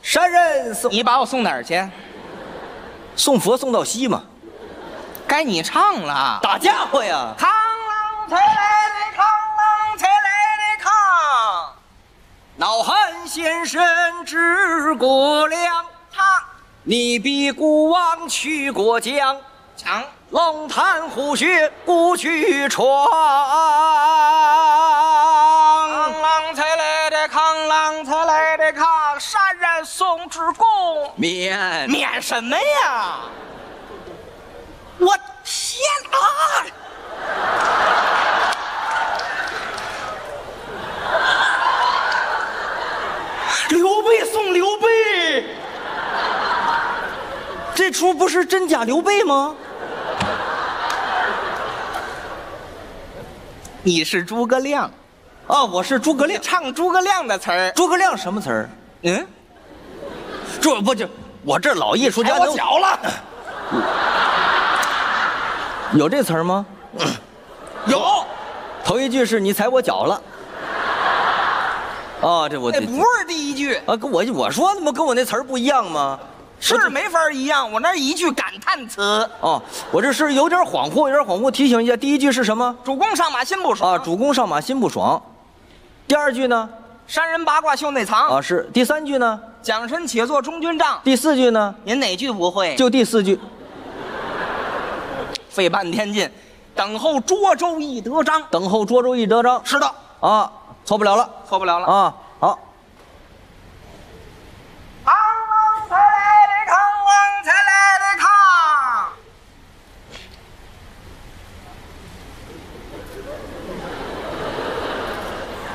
山人送你把我送哪儿去？送佛送到西嘛。该你唱了，打家伙呀！扛啷才来的扛啷才来的扛，恼恨先生治国良，他你比孤王去过江，强龙潭虎穴孤去闯。扛啷才来的扛啷才来的扛。 山人送主公，免什么呀？我天啊！刘备送刘备，这出不是真假刘备吗？你是诸葛亮，啊，我是诸葛亮，唱诸葛亮的词儿。诸葛亮什么词儿？ 嗯，这不就我这老艺术家都小了，有这词儿吗？有，头一句是你踩我脚了，啊，这我那不是第一句啊，跟我说的吗？跟我那词儿不一样吗？是没法一样，我那一句感叹词哦，我这是有点恍惚，有点恍惚，提醒一下，第一句是什么？主公上马心不爽啊，主公上马心不爽，第二句呢？ 山人八卦袖内藏啊，是第三句呢？蒋参且做中军帐。第四句呢？您哪句不会？就第四句。费半天劲，等候涿州一得章。等候涿州一得章。是的啊，错不了了，错不了了啊。好，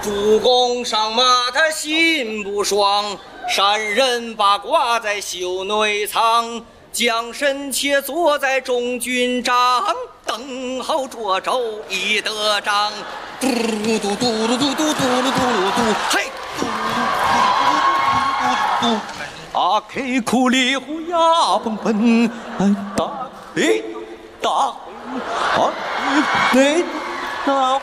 主公上马，他心不爽，闪人把挂在袖内藏，将身且坐在中军帐，等候涿州已得章。嘟噜嘟嘟噜嘟嘟嘟噜嘟噜嘟，嘿，嘟嘟嘟嘟嘟嘟。 打开苦力虎牙蹦蹦，打嘿打啊嘿打啊！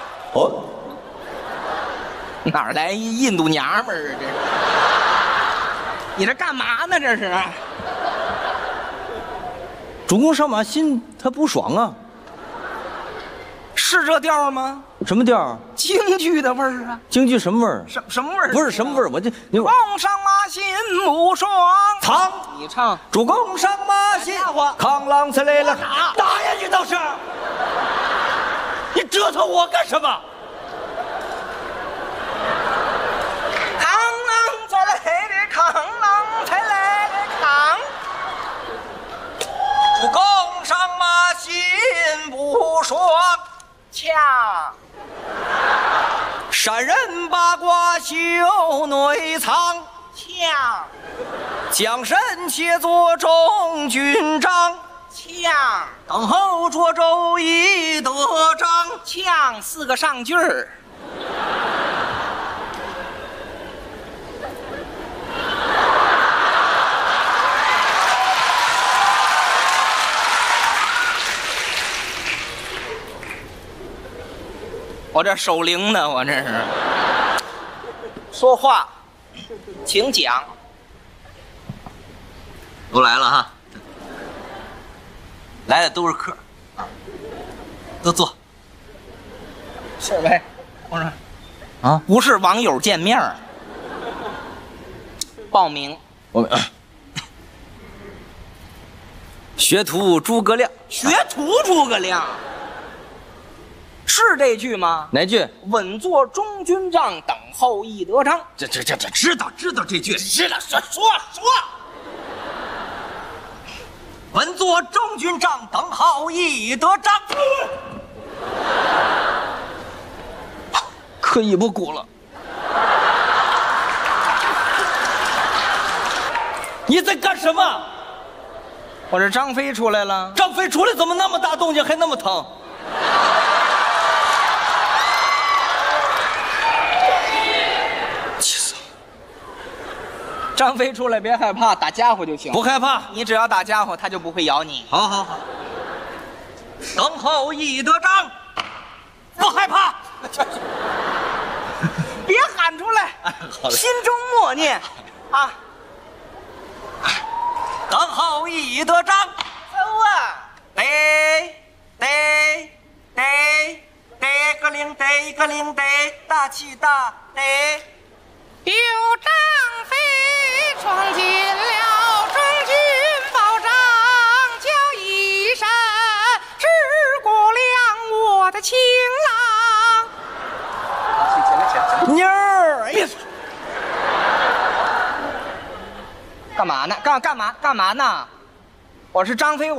哪来一印度娘们儿啊？这你这干嘛呢？这是？主公上马心他不爽啊，是这调吗？什么调？京剧的味儿啊！京剧什么味儿？什么味儿？不是什么味儿，我这你往上马。 心无双，藏你唱主公上马心，扛浪刺来了打呀！你倒是，你折腾我干什么？扛浪刺来的扛浪刺来的扛，主公上马心不爽，恰。 闪人八卦袖内藏。 将，将身且坐中军帐。将，等候涿州已得章。将四个上句儿。我这守灵呢，我这是说话。 请讲，都来了哈，来的都是客，啊，都坐。是呗，我说，啊，不是网友见面儿，报名，我学徒诸葛亮，学徒诸葛亮。 是这句吗？哪句？稳坐中军帐，等候一得章。这知道这句，知道说。稳坐中军帐，等候一得章。可以不鼓了。你在干什么？我这张飞出来了。张飞出来怎么那么大动静，还那么疼？ 张飞出来，别害怕，打家伙就行。不害怕，你只要打家伙，他就不会咬你。好，等候一得章，不害怕，别喊出来，心中默念啊，等候一得章，走啊，得个零，得个零，得大气大，得有章。 闯进了中军宝帐，叫一声诸葛亮，我的情郎。妞儿，哎呀，干嘛呢？干嘛呢？我是张飞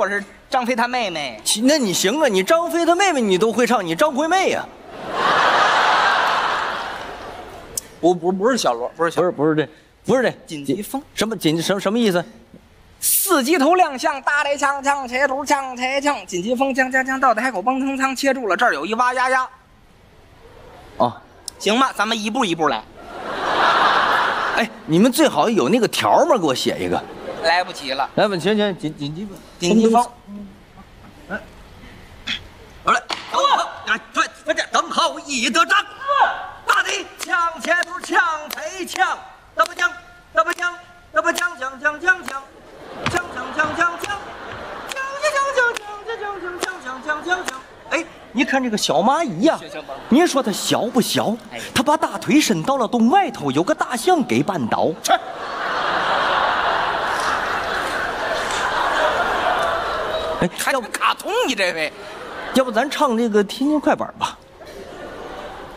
他妹妹。那你行啊，你张飞他妹妹你都会唱，你张惠妹呀、啊？不是小罗，不是这。 不是这紧急风什么紧什么意思？四级头亮相，大雷枪枪切头枪切枪，紧急风枪枪枪到的海口蹦腾仓切住了，这儿有一挖呀呀。哦，行吧，咱们一步一步来。哎，你们最好有那个条嘛，给我写一个。来不及了，来不及，紧急风。哎，好嘞，走啊！快点，等候一得章。大雷枪切头枪切枪。 那不讲，哎，你看这个小蚂蚁呀，您说它小不小？它把大腿伸到了洞外头，有个大象给绊倒。去，哎，要不卡通你这位，要不咱唱这个天津快板吧？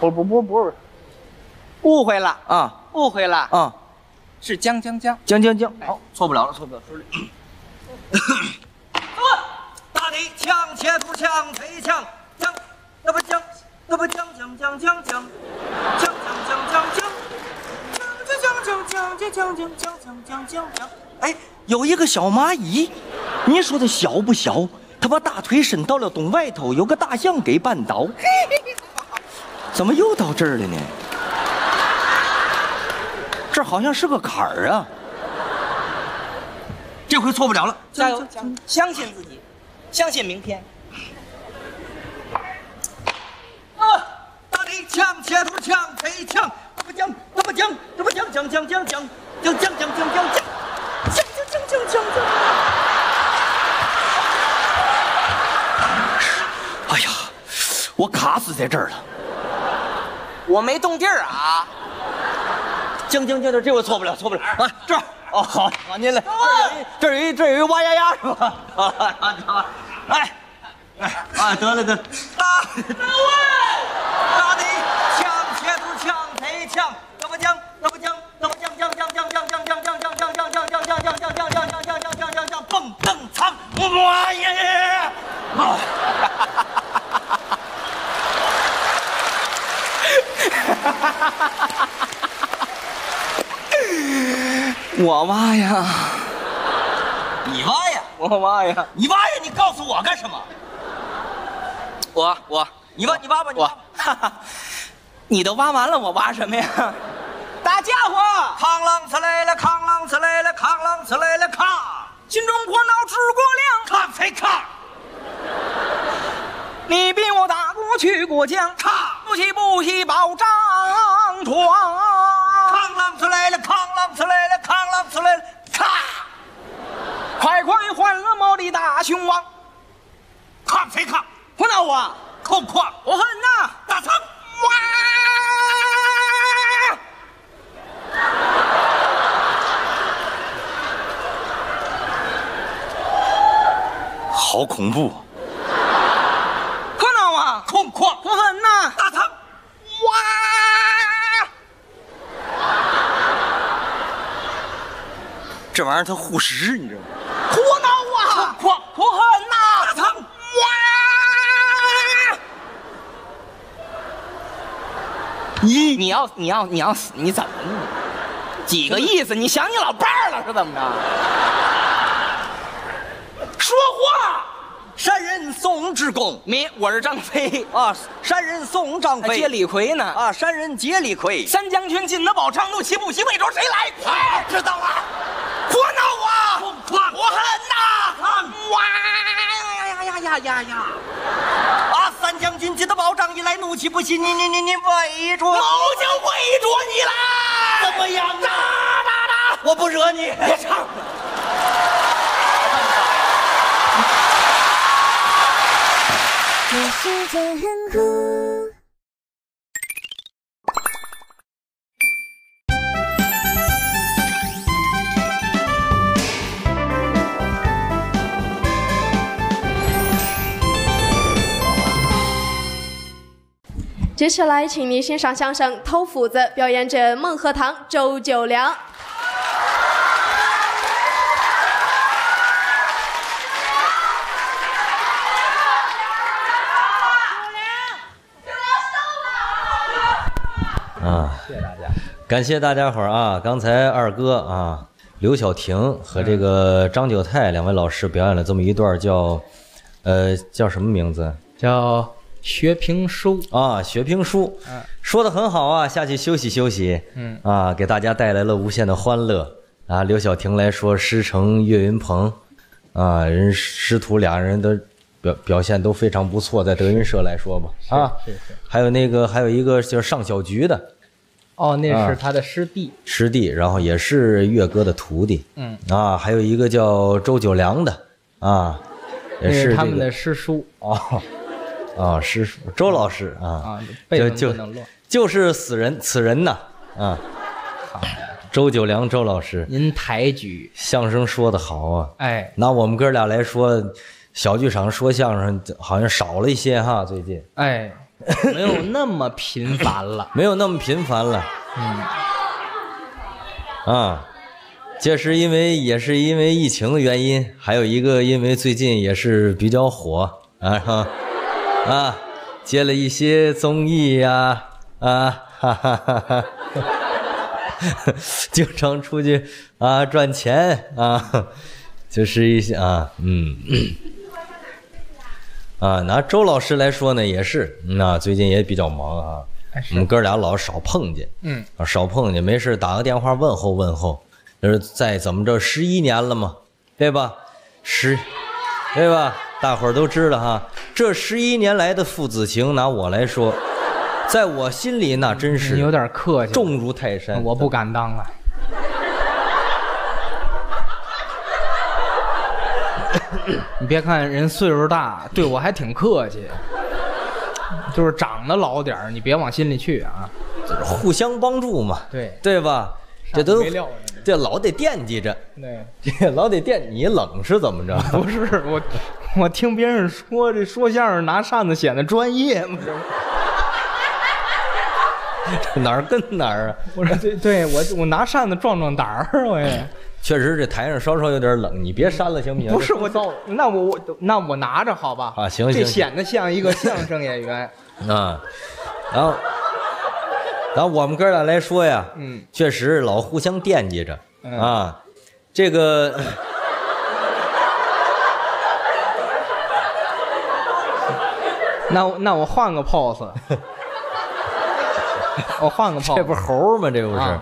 不。 误会了啊！误会了啊！是将，好，错不了。大雷枪，切土枪，推枪，那不将，将。将。哎，有一个小蚂蚁，您说它小不小？它把大腿伸到了洞外头，有个大象给绊倒。怎么又到这儿了呢？这好像是个坎儿啊！这回错不了了，加油！相信自己，相信明天。啊！大力抢，前头抢，北抢，这不讲。哎呀，我卡死在这儿了，我没动地儿啊。这回错不了啊！这儿哦，好，您来。这有一挖丫丫是吧？啊，哎，啊，得了，大地抢，铁土抢，谁抢？这不将，蹦蹬藏，哇耶！我挖呀，你挖呀，我挖呀，你挖呀，你告诉我干什么？你挖吧，我，哈哈，你都挖完了，我挖什么呀？打家伙！扛啷呲来了，扛！新中国闹诸葛亮，扛谁扛？你比我打过去过江，扛！不惜保张床。扛啷呲来了，咔！快换了毛利大雄王，扛谁扛？不闹我，扣矿！我恨呐！大仓！哇！好恐怖！不闹啊！扣矿！我恨呐！大仓！哇！这玩意儿它护食，你知道吗？胡闹啊！苦恨呐！大仓！哇！你要死？你怎么了？几个意思？你想你老伴儿了是怎么着？说话！山人送之公，我是张飞啊！山人送张飞，接李逵呢？啊！山人接李逵。三将军进得宝昌，怒其不息，魏州谁来？快知道了。胡闹啊！我恨呐！哇呀！啊！三将军进得宝昌，一来怒气不息，你围住，老就围住你啦！怎么样？打！我不惹你，别唱了。我是很酷。接下来，请您欣赏相声《偷斧子》，表演者孟鹤堂、周九良。啊，谢谢大家，感谢大家伙儿啊！刚才二哥啊，刘晓婷和这个张九泰两位老师表演了这么一段，叫什么名字？叫。学评书啊，学评书，说得很好啊。下去休息休息，啊，给大家带来了无限的欢乐啊。刘晓婷来说，师承岳云鹏，啊，人师徒两人的表现都非常不错，在德云社来说吧，啊，是。还有一个就是尚小菊的，哦，那是他的师弟，然后也是岳哥的徒弟，啊，还有一个叫周九良的，啊，也是他们的师叔哦。啊，师叔周老师啊，就是此人呐啊，周九良周老师，您抬举相声说得好啊，哎，拿我们哥俩来说，小剧场说相声好像少了一些哈，最近，哎，没有那么频繁了，啊。这是也是因为疫情的原因，还有一个因为最近也是比较火啊。啊，接了一些综艺呀，啊，哈哈哈哈，经常出去啊赚钱啊，就是一些啊啊，拿周老师来说呢，也是那、最近也比较忙啊，我们哥俩老少碰见，少碰见，没事打个电话问候问候，就是再怎么着11年了嘛，对吧？对吧？大伙儿都知道哈，这11年来的父子情，拿我来说，在我心里那真是有点客气，重如泰山，我不敢当了。你别看人岁数大，对我还挺客气，就是长得老点儿，你别往心里去啊。就是互相帮助嘛，对吧？这都这老得惦记着，这老得惦记。你冷是怎么着？不是我听别人说这说相声拿扇子显得专业嘛，哪儿跟哪儿啊？我说对我拿扇子壮壮胆儿，我也。确实，这台上稍稍有点冷，你别扇了，行不行？不是我，那我拿着好吧？啊，行行，这显得像一个相声演员啊。然后我们哥俩来说呀，确实老互相惦记着啊。这个那我换个 pose， 我换个 pose， 这不是猴吗？这不是，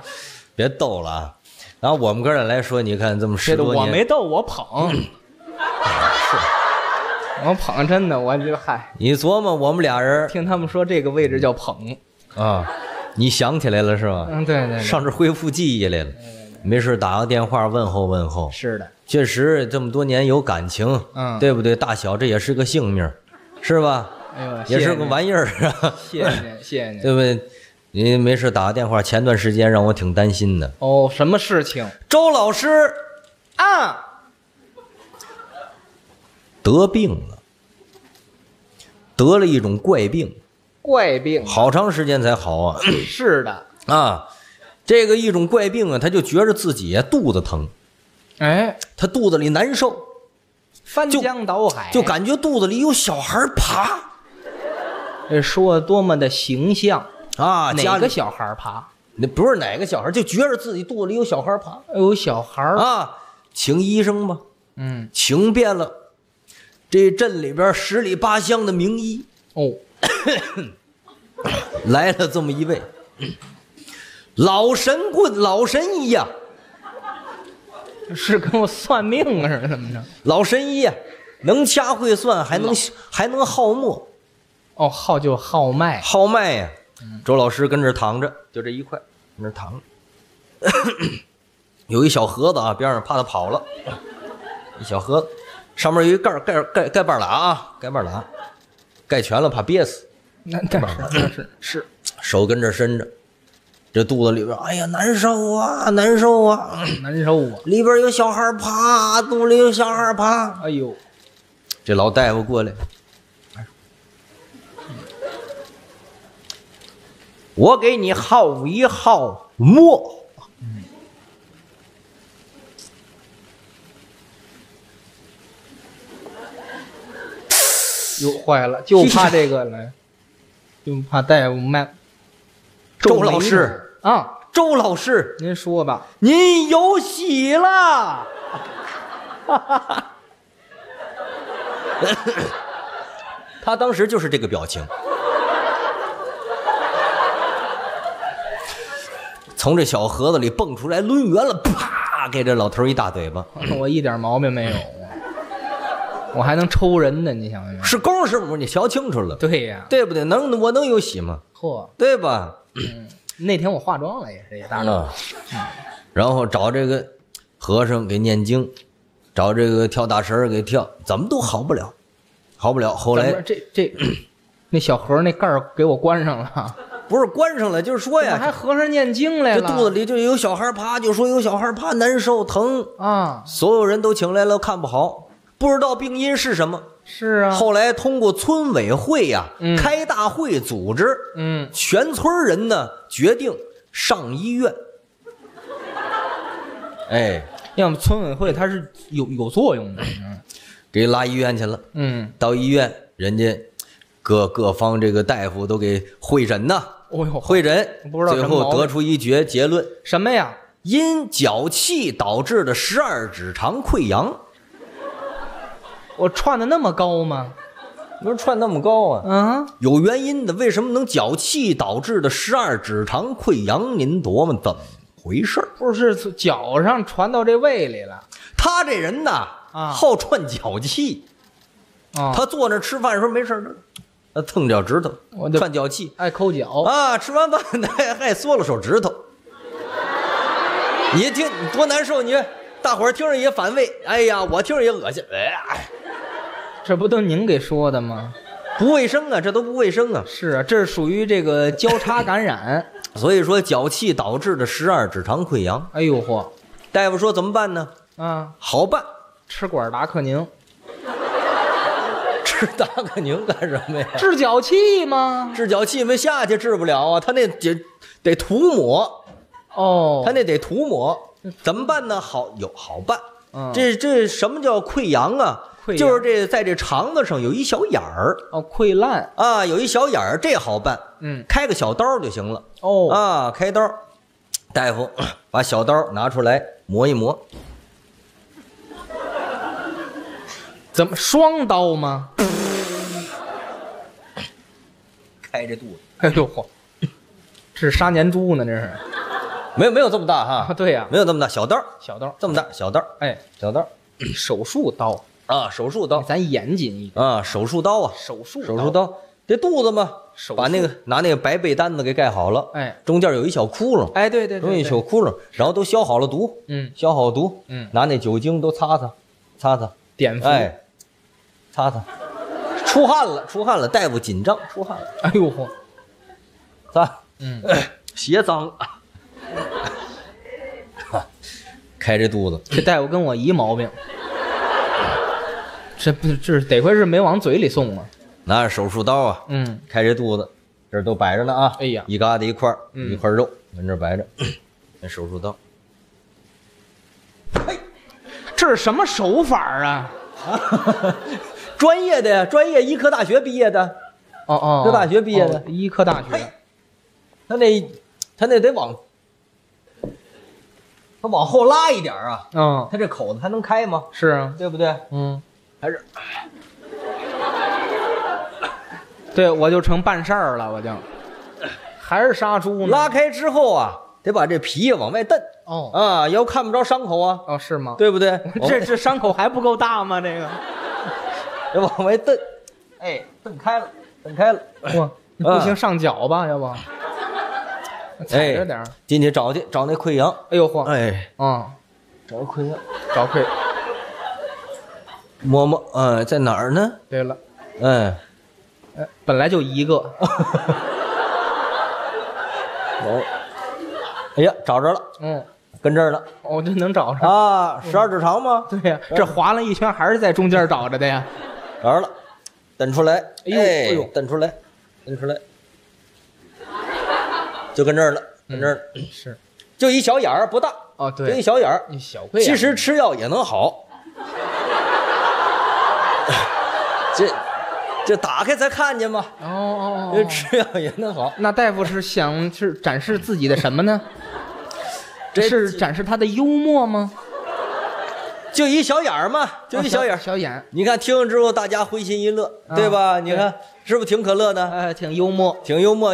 别逗了啊。然后我们哥俩来说，你看这么10多年，我没逗，我捧，我捧，真的，我这嗨，你琢磨我们俩人，听他们说这个位置叫捧啊，你想起来了是吧？对，上这恢复记忆来了，没事打个电话问候问候。是的，确实这么多年有感情，对不对？大小这也是个姓名，是吧？哎呦，也是个玩意儿啊！谢谢您，谢谢您，对不对？您没事打个电话，前段时间让我挺担心的。哦，什么事情？周老师啊，得病了，得了一种怪病。怪病，好长时间才好啊。是的啊，这个一种怪病啊，他就觉着自己肚子疼，哎，他肚子里难受，翻江倒海，就感觉肚子里有小孩爬。这说多么的形象！啊，哪个小孩爬？那不是哪个小孩，就觉着自己肚子里有小孩爬，有小孩啊，请医生吧。请遍了这镇里边10里8乡的名医哦，来了这么一位老神棍、老神医呀，是跟我算命啊，是怎么着？老神医能掐会算，还能好墨。哦，号就号脉，号脉呀。周老师跟这躺着，就这一块，跟这躺着有一小盒子啊，边上怕他跑了，一小盒子，上面有一盖半拉啊，盖半拉，盖全了怕憋死。那是手跟这伸着，这肚子里边，哎呀，难受啊，难受啊，难受啊！里边有小孩爬，肚里有小孩爬。哎呦，这老大夫过来。我给你号一号墨，又坏了，就怕这个了，就怕大夫卖。周老师啊，周老师，您说吧，您有喜了，哈哈。他当时就是这个表情。从这小盒子里蹦出来，抡圆了，啪，给这老头一大嘴巴。我一点毛病没有，我还能抽人呢，你想想。是公是母，你瞧清楚了。对呀，对不对？我能有喜吗？嚯，对吧？那天我化妆了，也是也大了。然后找这个和尚给念经，找这个跳大神给跳，怎么都好不了，好不了。后来这那小盒那盖给我关上了。不是关上了，就是说呀，还和尚念经来了，这肚子里就有小孩爬，就说有小孩爬，难受疼啊！所有人都请来了，看不好，不知道病因是什么。是啊，后来通过村委会呀，开大会组织，全村人呢决定上医院。哎，要么村委会它是有作用的，给拉医院去了。到医院，人家各方这个大夫都给会诊呐。诲人，最后得出一绝结论，什么呀？因脚气导致的12指肠溃疡。我串的那么高吗？不是串那么高啊，嗯，有原因的。为什么能脚气导致的12指肠溃疡？您琢磨怎么回事？不是脚上传到这胃里了。他这人呢，啊，好串脚气。啊，他坐那吃饭的时候没事，他蹭脚趾头，串脚气，爱抠脚啊。吃完饭他还缩了手指头。你听多难受，你大伙儿听着也反胃。哎呀，我听着也恶心。哎。这不都您给说的吗？不卫生啊，这都不卫生啊！是啊，这是属于这个交叉感染。所以说，脚气导致的12指肠溃疡。哎呦嚯！大夫说怎么办呢？啊，好办，吃管达克宁。吃达克宁干什么呀？治脚气吗？治脚气没下去治不了啊，他那得涂抹。哦，他那得涂抹，怎么办呢？好办。嗯，这什么叫溃疡啊？就是在这肠子上有一小眼儿哦，溃烂啊，有一小眼儿，这好办，嗯，开个小刀就行了哦啊，开刀，大夫把小刀拿出来磨一磨，怎么双刀吗？开这肚子，哎呦嚯，这是杀年猪呢，这是，没有这么大哈，对呀，没有这么大，小刀这么大，小刀，哎，小刀，手术刀。啊，手术刀，咱严谨一点啊！手术刀，这肚子嘛，把那个拿那个白被单子给盖好了，哎，中间有一小窟窿，哎，对，有一小窟窿，然后都消好了毒，嗯，消好毒，嗯，拿那酒精都擦擦，碘伏，哎，擦擦，出汗了，大夫紧张，出汗了，哎呦嚯，擦，嗯，鞋脏了，开这肚子，这大夫跟我一毛病。这得亏是没往嘴里送啊！拿着手术刀啊，嗯，开这肚子，这都摆着呢啊！哎呀，一疙瘩一块肉，跟这摆着，那手术刀。嘿，这是什么手法啊？专业的呀，专业医科大学毕业的。哦，科大学毕业的，医科大学。他那得往，他往后拉一点啊。嗯，他这口子还能开吗？是啊，对不对？嗯。还是，对，我就成办事儿了，我就还是杀猪呢。拉开之后啊，得把这皮往外蹬。哦啊，要看不着伤口啊。哦，是吗？对不对？这伤口还不够大吗？这个得往外蹬，哎，蹬开了。哇，你不行，上脚吧，要不？踩着点儿。进去找那溃疡。哎呦嚯！哎啊，找溃疡。摸，在哪儿呢？对了，本来就一个，哦，哎呀，找着了，嗯，跟这儿了，哦，这能找着啊？12指肠吗？对呀，这划了一圈还是在中间找着的呀，找着了，蹬出来，哎呦，蹬出来，就跟这儿了，是，就一小眼儿不大啊，对，就一小眼儿，小溃疡，其实吃药也能好。这打开才看见嘛。哦，吃药也能好。那大夫是想是展示自己的什么呢？这是展示他的幽默吗？就一小眼儿嘛，就一小眼儿。小眼，你看听了之后大家会心一乐，对吧？你看是不是挺可乐的？哎，挺幽默。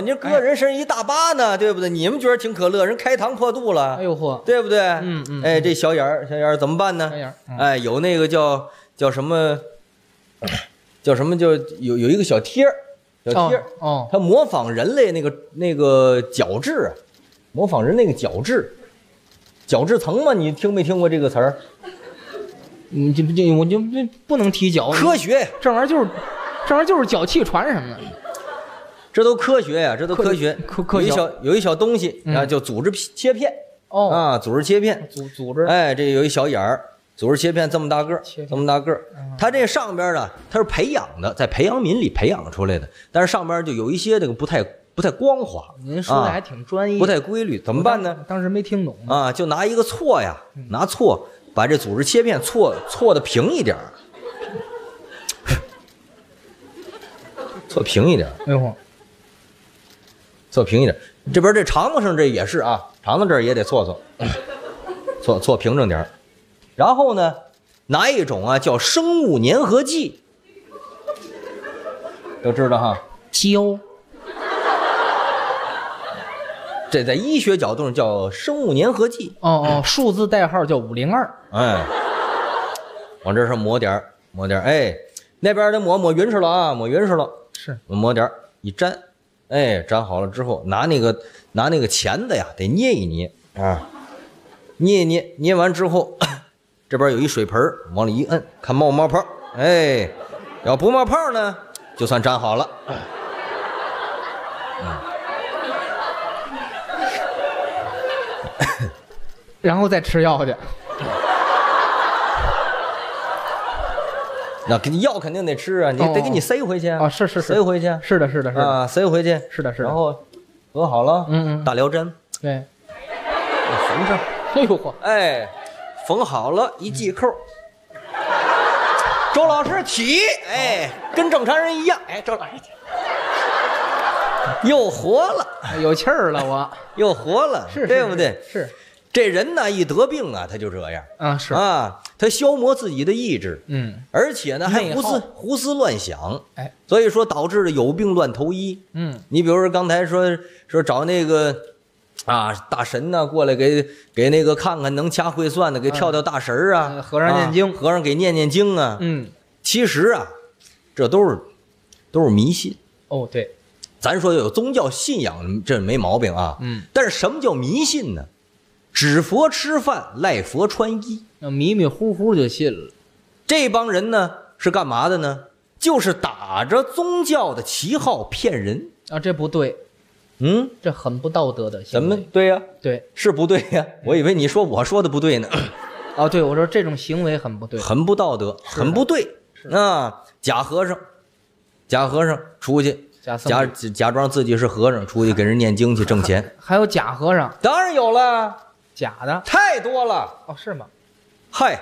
你搁人身上一大疤呢，对不对？你们觉得挺可乐，人开膛破肚了。哎呦嚯，对不对？嗯。哎，这小眼儿怎么办呢？哎，有那个叫什么？就有一个小贴儿，哦，它模仿人类那个角质，模仿人那个角质层嘛，你听没听过这个词儿？你我就不能提脚，科学这玩意儿就是脚气传什么的，这都科学呀，这都科学。有一小东西啊，叫组织切片哦啊，组织切片，组织，哎，这有一小眼儿。组织切片这么大个儿，它这上边呢，它是培养的，在培养皿里培养出来的，但是上边就有一些这个不太光滑。您说的还挺专业，不太规律，怎么办呢？当时没听懂啊，就拿一个锉呀，拿锉把这组织切片锉的平一点，锉平一点。哎呦，错平一点。这边这肠子上这也是啊，肠子这儿也得错平整点。然后呢，拿一种啊叫生物粘合剂，都知道哈，西欧。这在医学角度上叫生物粘合剂。哦，数字代号叫502。哎，往这上抹点儿，抹点儿。哎，那边得抹匀实了啊，抹匀实了。是，抹点儿，一粘。哎，粘好了之后，拿那个钳子呀，得捏一捏啊，捏一捏，捏完之后，这边有一水盆，往里一摁，看冒不冒泡。哎，要不冒泡呢，就算粘好了。嗯。然后再吃药去，那药肯定得吃啊，你得给你塞回去啊，是塞回去，是的啊，塞回去，是的。然后合好了，打疗针，对，缝上，哎呦嚯，哎，缝好了，一系扣，周老师起，哎，跟正常人一样，哎，周老师起。又活了，有气儿了，我又活了，是对不对？是，这人呢一得病啊，他就这样啊，是啊，他消磨自己的意志，嗯，而且呢还胡思乱想，哎，所以说导致了有病乱投医，嗯，你比如说刚才说找那个啊大神呢过来给那个看看能掐会算的，给跳跳大神儿啊，和尚念经，和尚给念经啊，嗯，其实啊，这都是迷信，哦，对。咱说有宗教信仰，这没毛病啊。嗯，但是什么叫迷信呢？指佛吃饭，赖佛穿衣，那迷迷糊糊就信了。这帮人呢是干嘛的呢？就是打着宗教的旗号骗人啊，这不对。嗯，这很不道德的行为。怎么对呀？对，是不对呀。我以为你说我说的不对呢。啊，对，我说这种行为很不对，很不道德，很不对。啊，假和尚出去。假装自己是和尚，出去给人念经去挣钱，还有假和尚，当然有了，假的太多了。哦，是吗？嗨，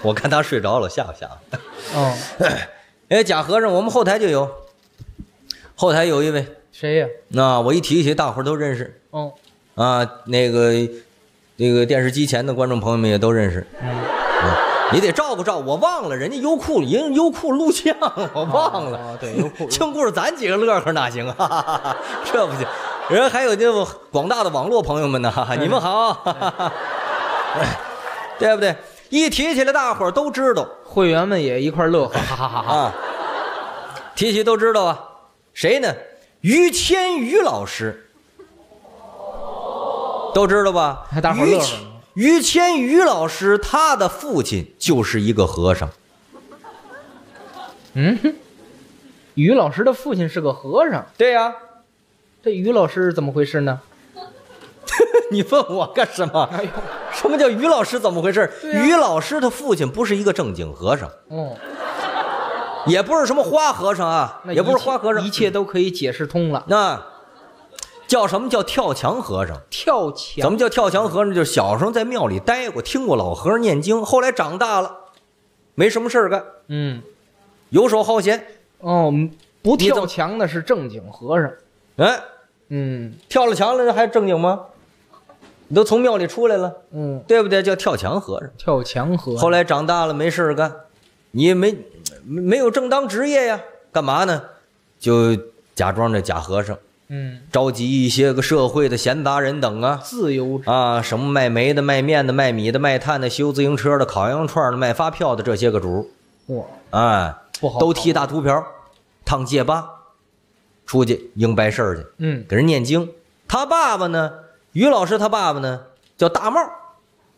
我看他睡着了，吓唬吓唬。哦，哎，假和尚，我们后台就有，后台有一位谁呀？那我一提起，大伙儿都认识。哦，啊，那个电视机前的观众朋友们也都认识。嗯。你得照顾照顾，我忘了，人家优酷录像，我忘了。哦哦、对，优酷听故事，咱几个乐呵哪行啊？这不行，人还有这广大的网络朋友们呢，你们好，对不对？一提起来，大伙儿都知道，会员们也一块乐呵，哈哈哈哈。啊，提起都知道啊，谁呢？于谦于老师，都知道吧？还大伙乐呵。于谦于老师，他的父亲就是一个和尚。嗯，于老师的父亲是个和尚。对呀、啊，这于老师怎么回事呢？你问我干什么？哎、什么叫于老师怎么回事？啊、于老师的父亲不是一个正经和尚，哦，也不是什么花和尚啊，也不是花和尚，一切都可以解释通了。那、嗯。叫什么叫跳墙和尚？跳墙怎么叫跳墙和尚？就是小时候在庙里待过，听过老和尚念经，后来长大了，没什么事儿干，嗯，游手好闲。哦，不跳墙的是正经和尚。哎，嗯，跳了墙了还正经吗？你都从庙里出来了，嗯，对不对？叫跳墙和尚。跳墙和尚后来长大了没事儿干，你也没有正当职业呀，干嘛呢？就假装这假和尚。嗯，召集一些个社会的闲杂人等啊，自由啊，什么卖煤的、卖面的、卖米的、卖炭的、修自行车的、烤羊串的、卖发票的这些个主，哇，哎，不好，都剃大秃瓢，烫戒疤，出去应白事儿去，嗯，给人念经。他爸爸呢，于老师他爸爸呢叫大帽，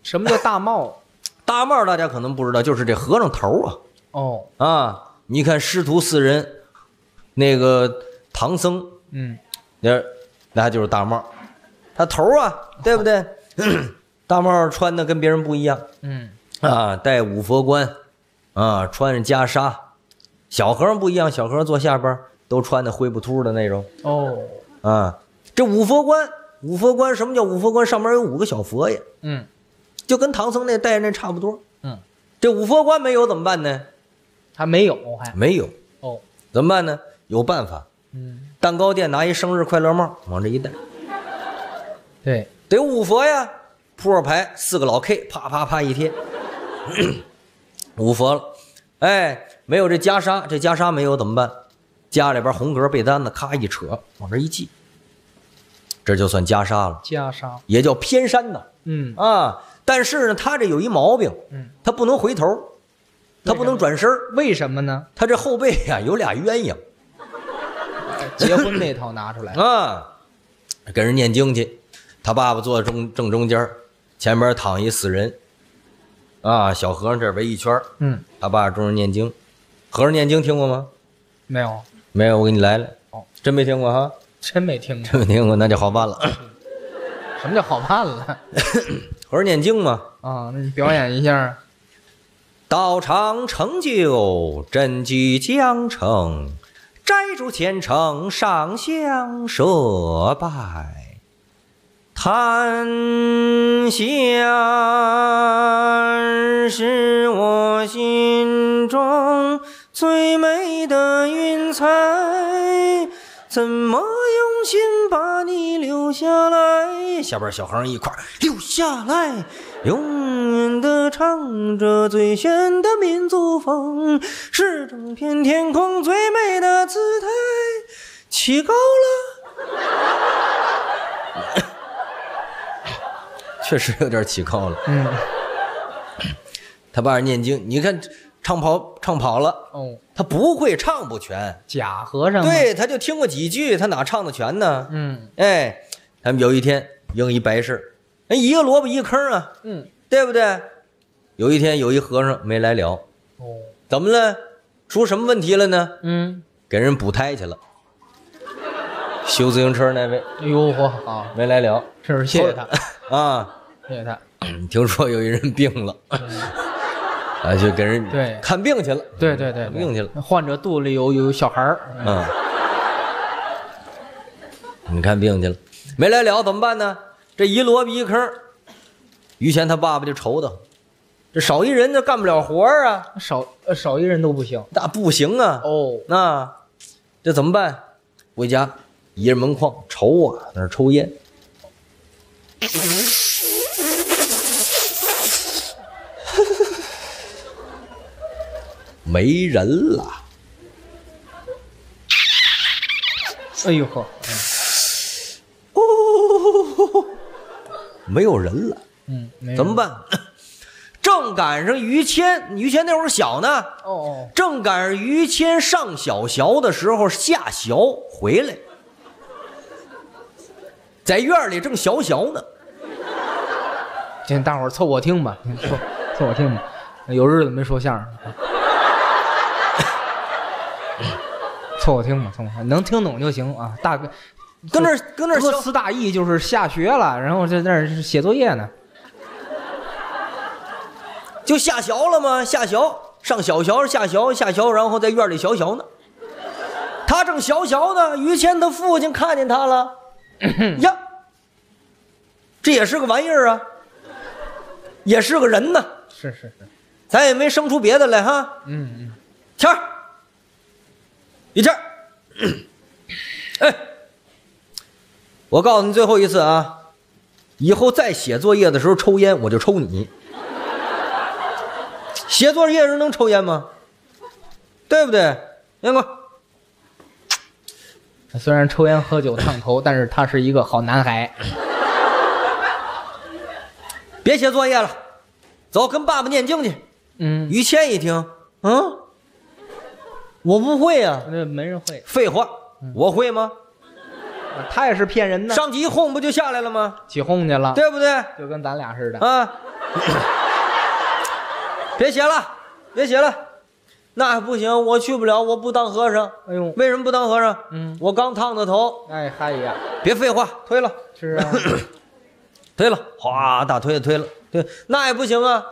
什么叫大帽？大帽大家可能不知道，就是这和尚头啊。哦，啊，你看师徒四人，那个唐僧，嗯。那就是大帽，他头啊，对不对？大帽穿的跟别人不一样，嗯啊，戴五佛冠，啊，穿着袈裟。小和尚不一样，小和尚坐下边都穿的灰不秃的那种。哦，啊，这五佛冠什么叫五佛冠？上面有5个小佛爷，嗯，就跟唐僧那戴那差不多，嗯。这五佛冠没有怎么办呢？他没有，还没有哦，怎么办呢？有办法。蛋糕店拿一生日快乐帽往这一戴，对，得五佛呀，扑克牌四个老 K， 啪啪啪一贴，五佛了。哎，没有这袈裟，这袈裟没有怎么办？家里边红格被单子咔一扯，往这一系，这就算袈裟了。袈裟也叫偏山呐，嗯啊，但是呢，他这有一毛病，嗯，他不能回头。 他不能转身，为什么呢？他这后背呀、有俩鸳鸯，结婚那套拿出来啊，跟人念经去。他爸爸坐在正中间，前边躺一死人，啊，小和尚这围一圈，嗯，他爸中间念经。和尚念经听过吗？没有，没有，我给你来了。哦，真没听过哈，真没听过，真没听过，那就好办了。什么叫好办了？和尚念经嘛。啊，那你表演一下。 道场成就真迹将成，斋主虔诚上香舍拜，檀香是我心中最美的云彩，怎么用心把你留下来？下边小和尚一块留下来。 永远的唱着最炫的民族风，是整片天空最美的姿态。起高了，确实有点起高了。嗯，他爸念经，你看唱跑了。哦，他不会唱不全，假和尚。对，他就听过几句，他哪唱得全呢？嗯，哎，他们有一天应一白事。 人一个萝卜一个坑啊，嗯，对不对？有一天有一和尚没来了，哦，怎么了？出什么问题了呢？嗯，给人补胎去了。修自行车那位，哎呦嚯啊，没来了，是不是？谢谢他啊，谢谢他。听说有一人病了，啊，就给人对看病去了，对对对，看病去了。患者肚里有小孩儿，嗯，你看病去了，没来了怎么办呢？ 这一萝卜一坑，于谦他爸爸就愁的，这少一人就干不了活啊，少一人都不行，那不行啊。哦，那这怎么办？回家一人门框愁啊，在那抽烟。没人了。哎呦呵！ 没有人了，嗯，怎么办？正赶上于谦，那会儿小呢，哦哦，正赶上于谦上小学的时候下学回来，在院里正小学呢。今天大伙儿凑合听吧，凑合听吧，有日子没说相声，凑合听吧，凑合能听懂就行啊，大哥。 跟那歌词大意就是下学了，然后在那儿写作业呢，就下学了吗？下学上小学，下学，然后在院里学学呢。他正学学呢，于谦他父亲看见他了，呀，这也是个玩意儿啊，也是个人呢。是是是，咱也没生出别的来哈。嗯嗯，谦儿，于谦儿，哎。 我告诉你最后一次啊，以后再写作业的时候抽烟，我就抽你。写作业人能抽烟吗？对不对？杨哥，虽然抽烟喝酒烫头，但是他是一个好男孩。别写作业了，走，跟爸爸念经去。嗯。于谦一听，嗯，我不会啊，那没人会。废话，我会吗？ 他也是骗人的，上去一哄不就下来了吗？起哄去了，对不对？就跟咱俩似的啊！别写了，别写了，那不行，我去不了，我不当和尚。哎呦，为什么不当和尚？嗯，我刚烫的头。哎嗨呀！别废话，推了。是啊，推了，哗，大推子推了，对，那也不行啊，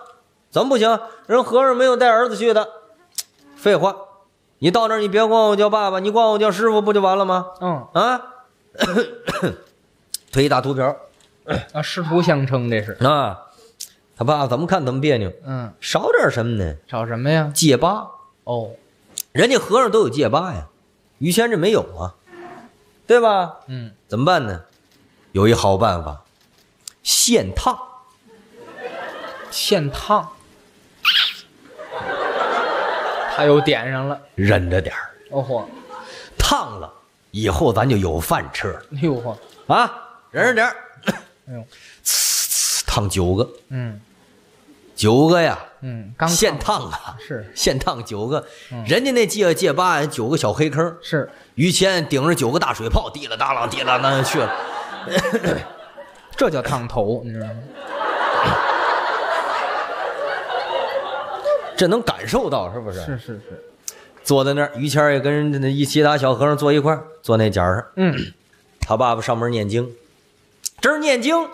怎么不行？人和尚没有带儿子去的。废话，你到那儿你别管我叫爸爸，你管我叫师傅不就完了吗？嗯啊。 推一大秃瓢，啊，师徒相称这是啊。他爸怎么看怎么别扭，嗯，少点什么呢？少什么呀？戒疤哦，人家和尚都有戒疤呀，于谦这没有啊。对吧？嗯，怎么办呢？有一好办法，现烫。现烫，他又点上了，忍着点儿。哦嚯，烫了以后咱就有饭吃了。哎呦嚯，啊，忍着点儿。哎呦，烫9个。嗯。9个呀，嗯，刚现烫啊，是现烫9个，人家那戒疤9个小黑坑，是于谦顶着9个大水泡，滴了哒啦滴啦啦去了，这叫烫头，你知道吗？这能感受到是不是？是是是，坐在那儿，于谦也跟那其他小和尚坐一块儿，坐那角上，嗯，他爸爸上门念经，这是念经。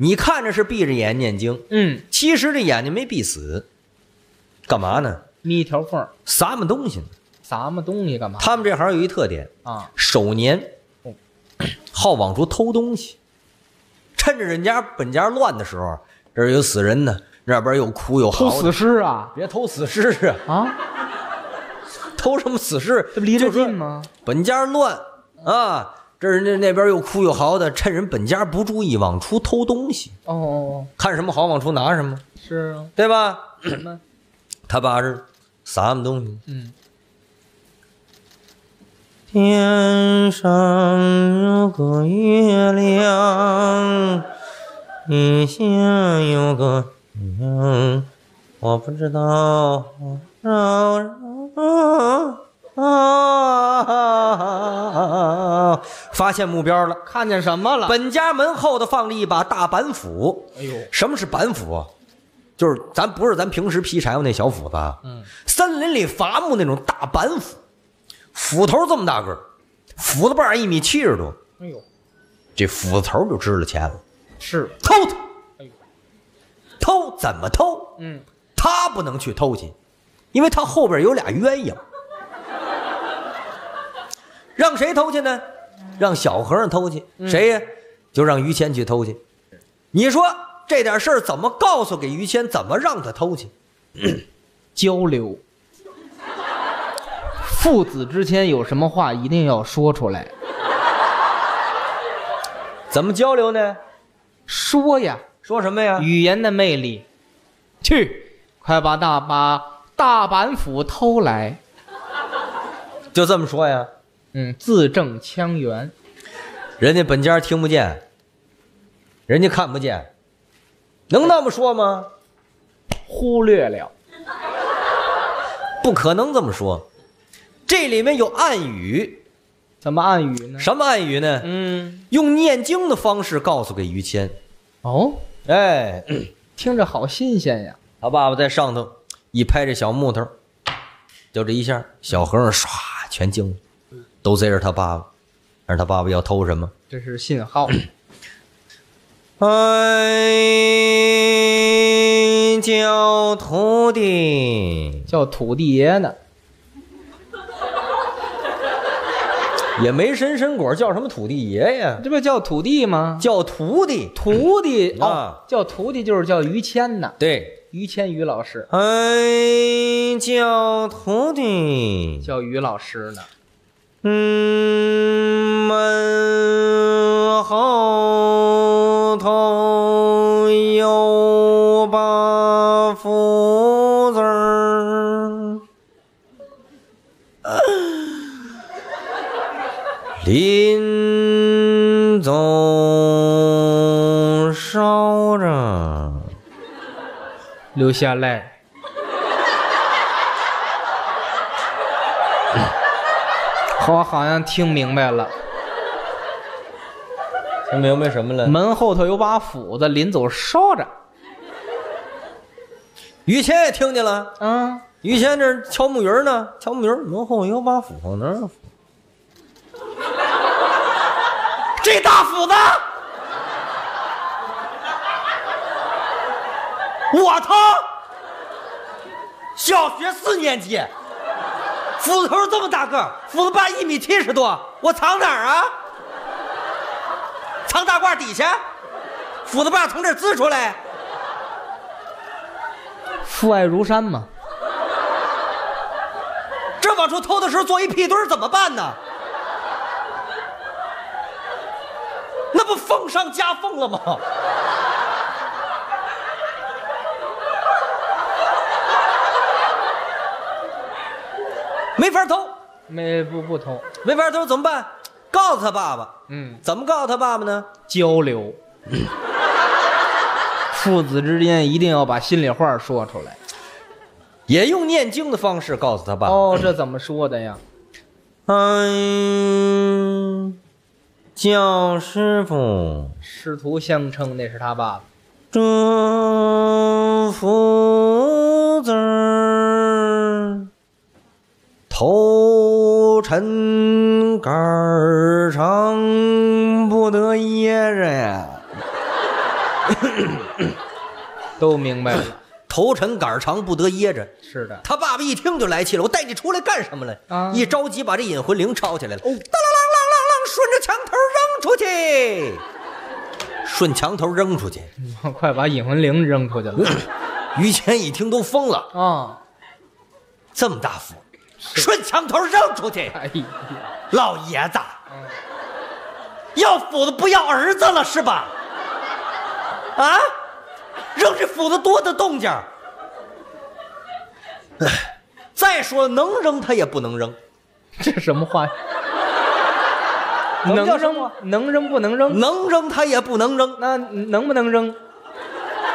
你看着是闭着眼念经，嗯，其实这眼睛没闭死，干嘛呢？眯一条缝儿，撒么东西呢？撒么东西干嘛？他们这行有一特点啊，手年，哦，好往出偷东西，趁着人家本家乱的时候，这儿有死人呢，那边有哭有嚎，偷死尸啊！别偷死尸啊！啊，偷什么死尸？这不离着近吗？本家乱啊！这人家那边又哭又嚎的，趁人本家不注意往出偷东西。哦哦哦，看什么好往出拿什么，是啊，对吧？他爸这撒什么东西？嗯，天上有个月亮，地下有个娘，我不知道。发现目标了，看见什么了？本家门后头放着一把大板斧。哎呦，什么是板斧啊？就是不是咱平时劈柴火那小斧子，嗯，森林里伐木那种大板斧，斧头这么大个儿，斧子把1.70米多。哎呦，这斧子头就值了钱了。是偷它。哎呦，偷怎么偷？嗯，他不能去偷去，因为他后边有俩鸳鸯。让谁偷去呢？让小和尚偷去，谁呀？就让于谦去偷去。你说这点事儿怎么告诉给于谦？怎么让他偷去？交流，父子之间有什么话一定要说出来。怎么交流呢？说呀，说什么呀？语言的魅力。去，快把大板斧偷来。就这么说呀。嗯，字正腔圆，人家本家听不见，人家看不见，能那么说吗？忽略了，不可能这么说，这里面有暗语。怎么暗语呢？什么暗语呢？嗯，用念经的方式告诉给于谦。哦，哎，听着好新鲜呀！他爸爸在上头一拍这小木头，就这一下，小和尚唰全惊了。都追着他爸爸，但是他爸爸要偷什么？这是信号。哎，叫徒弟，叫土地爷呢，也没神果，叫什么土地爷呀？这不叫土地吗？叫徒弟、嗯、啊，叫徒弟就是叫于谦呢。对。于老师。哎，叫徒弟，叫于老师呢。门后头有把斧子儿，临走烧着，留下来。我好像听明白了，听明白什么了？门后头有把斧子，临走烧着。于谦也听见了，嗯，于谦这敲木鱼呢，敲木鱼，门后有把斧子，呢这大斧子，我他小学4年级。斧子头这么大个，斧子把1.70米多，我藏哪儿啊？藏大褂底下，斧子把从这儿滋出来。父爱如山嘛。这往出偷的时候做一屁墩怎么办呢？不凤上加凤了吗？没法偷，不偷，没法偷怎么办？告诉他爸爸。嗯，怎么告诉他爸爸呢？交流。父子之间一定要把心里话说出来，也用念经的方式告诉他爸。哦，这怎么说的呀？嗯，叫师傅，师徒相称，那是他爸爸。这父子头尘杆儿长，不得噎着呀。都明白了，头尘杆长不得噎着。是的，他爸爸一听就来气了，我带你出来干什么来？啊！一着急把这引魂铃抄起来了，当啷啷啷啷啷，顺着墙头扔出去，顺墙头扔出去，快把引魂铃扔出去了。于谦一听都疯了啊！这么大福，顺墙头扔出去，哎呀，老爷子，要斧子不要儿子了是吧？啊！扔这斧子多的动静，再说能扔他也不能扔，这什么话？能扔能扔不能扔？能扔他也不能扔，那能不能扔？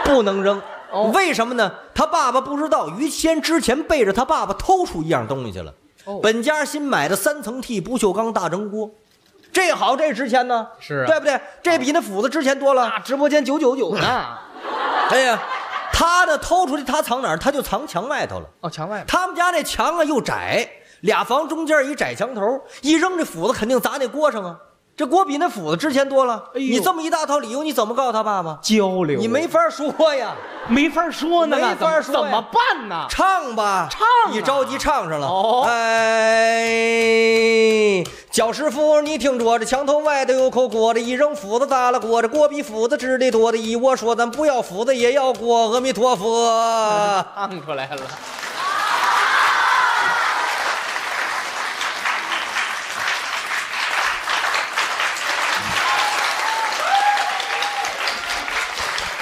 不能扔，哦、为什么呢？他爸爸不知道，于谦之前背着他爸爸偷出一样东西去了，哦、本家新买的3层屉不锈钢大蒸锅。这好，这值钱呢，是、啊、对不对？这比那斧子值钱多了。啊、直播间999呢。哎呀，他的偷出去，他藏哪儿？他就藏墙外头了。哦，墙外头。他们家那墙啊又窄，俩房中间一窄墙头，一扔这斧子肯定砸那锅上啊。这锅比那斧子值钱多了。哎、你这么一大套理由，你怎么告诉他爸爸？交流，你没法说呀，没法说呢，没法说，怎么办呢？唱吧，唱、啊，一着急唱上了。哦，哎。小师傅，你听着，这墙头外头有口锅的，一扔斧子砸了锅，这锅比斧子值得多的。依我说，咱不要斧子也要锅。阿弥陀佛，唱出来了。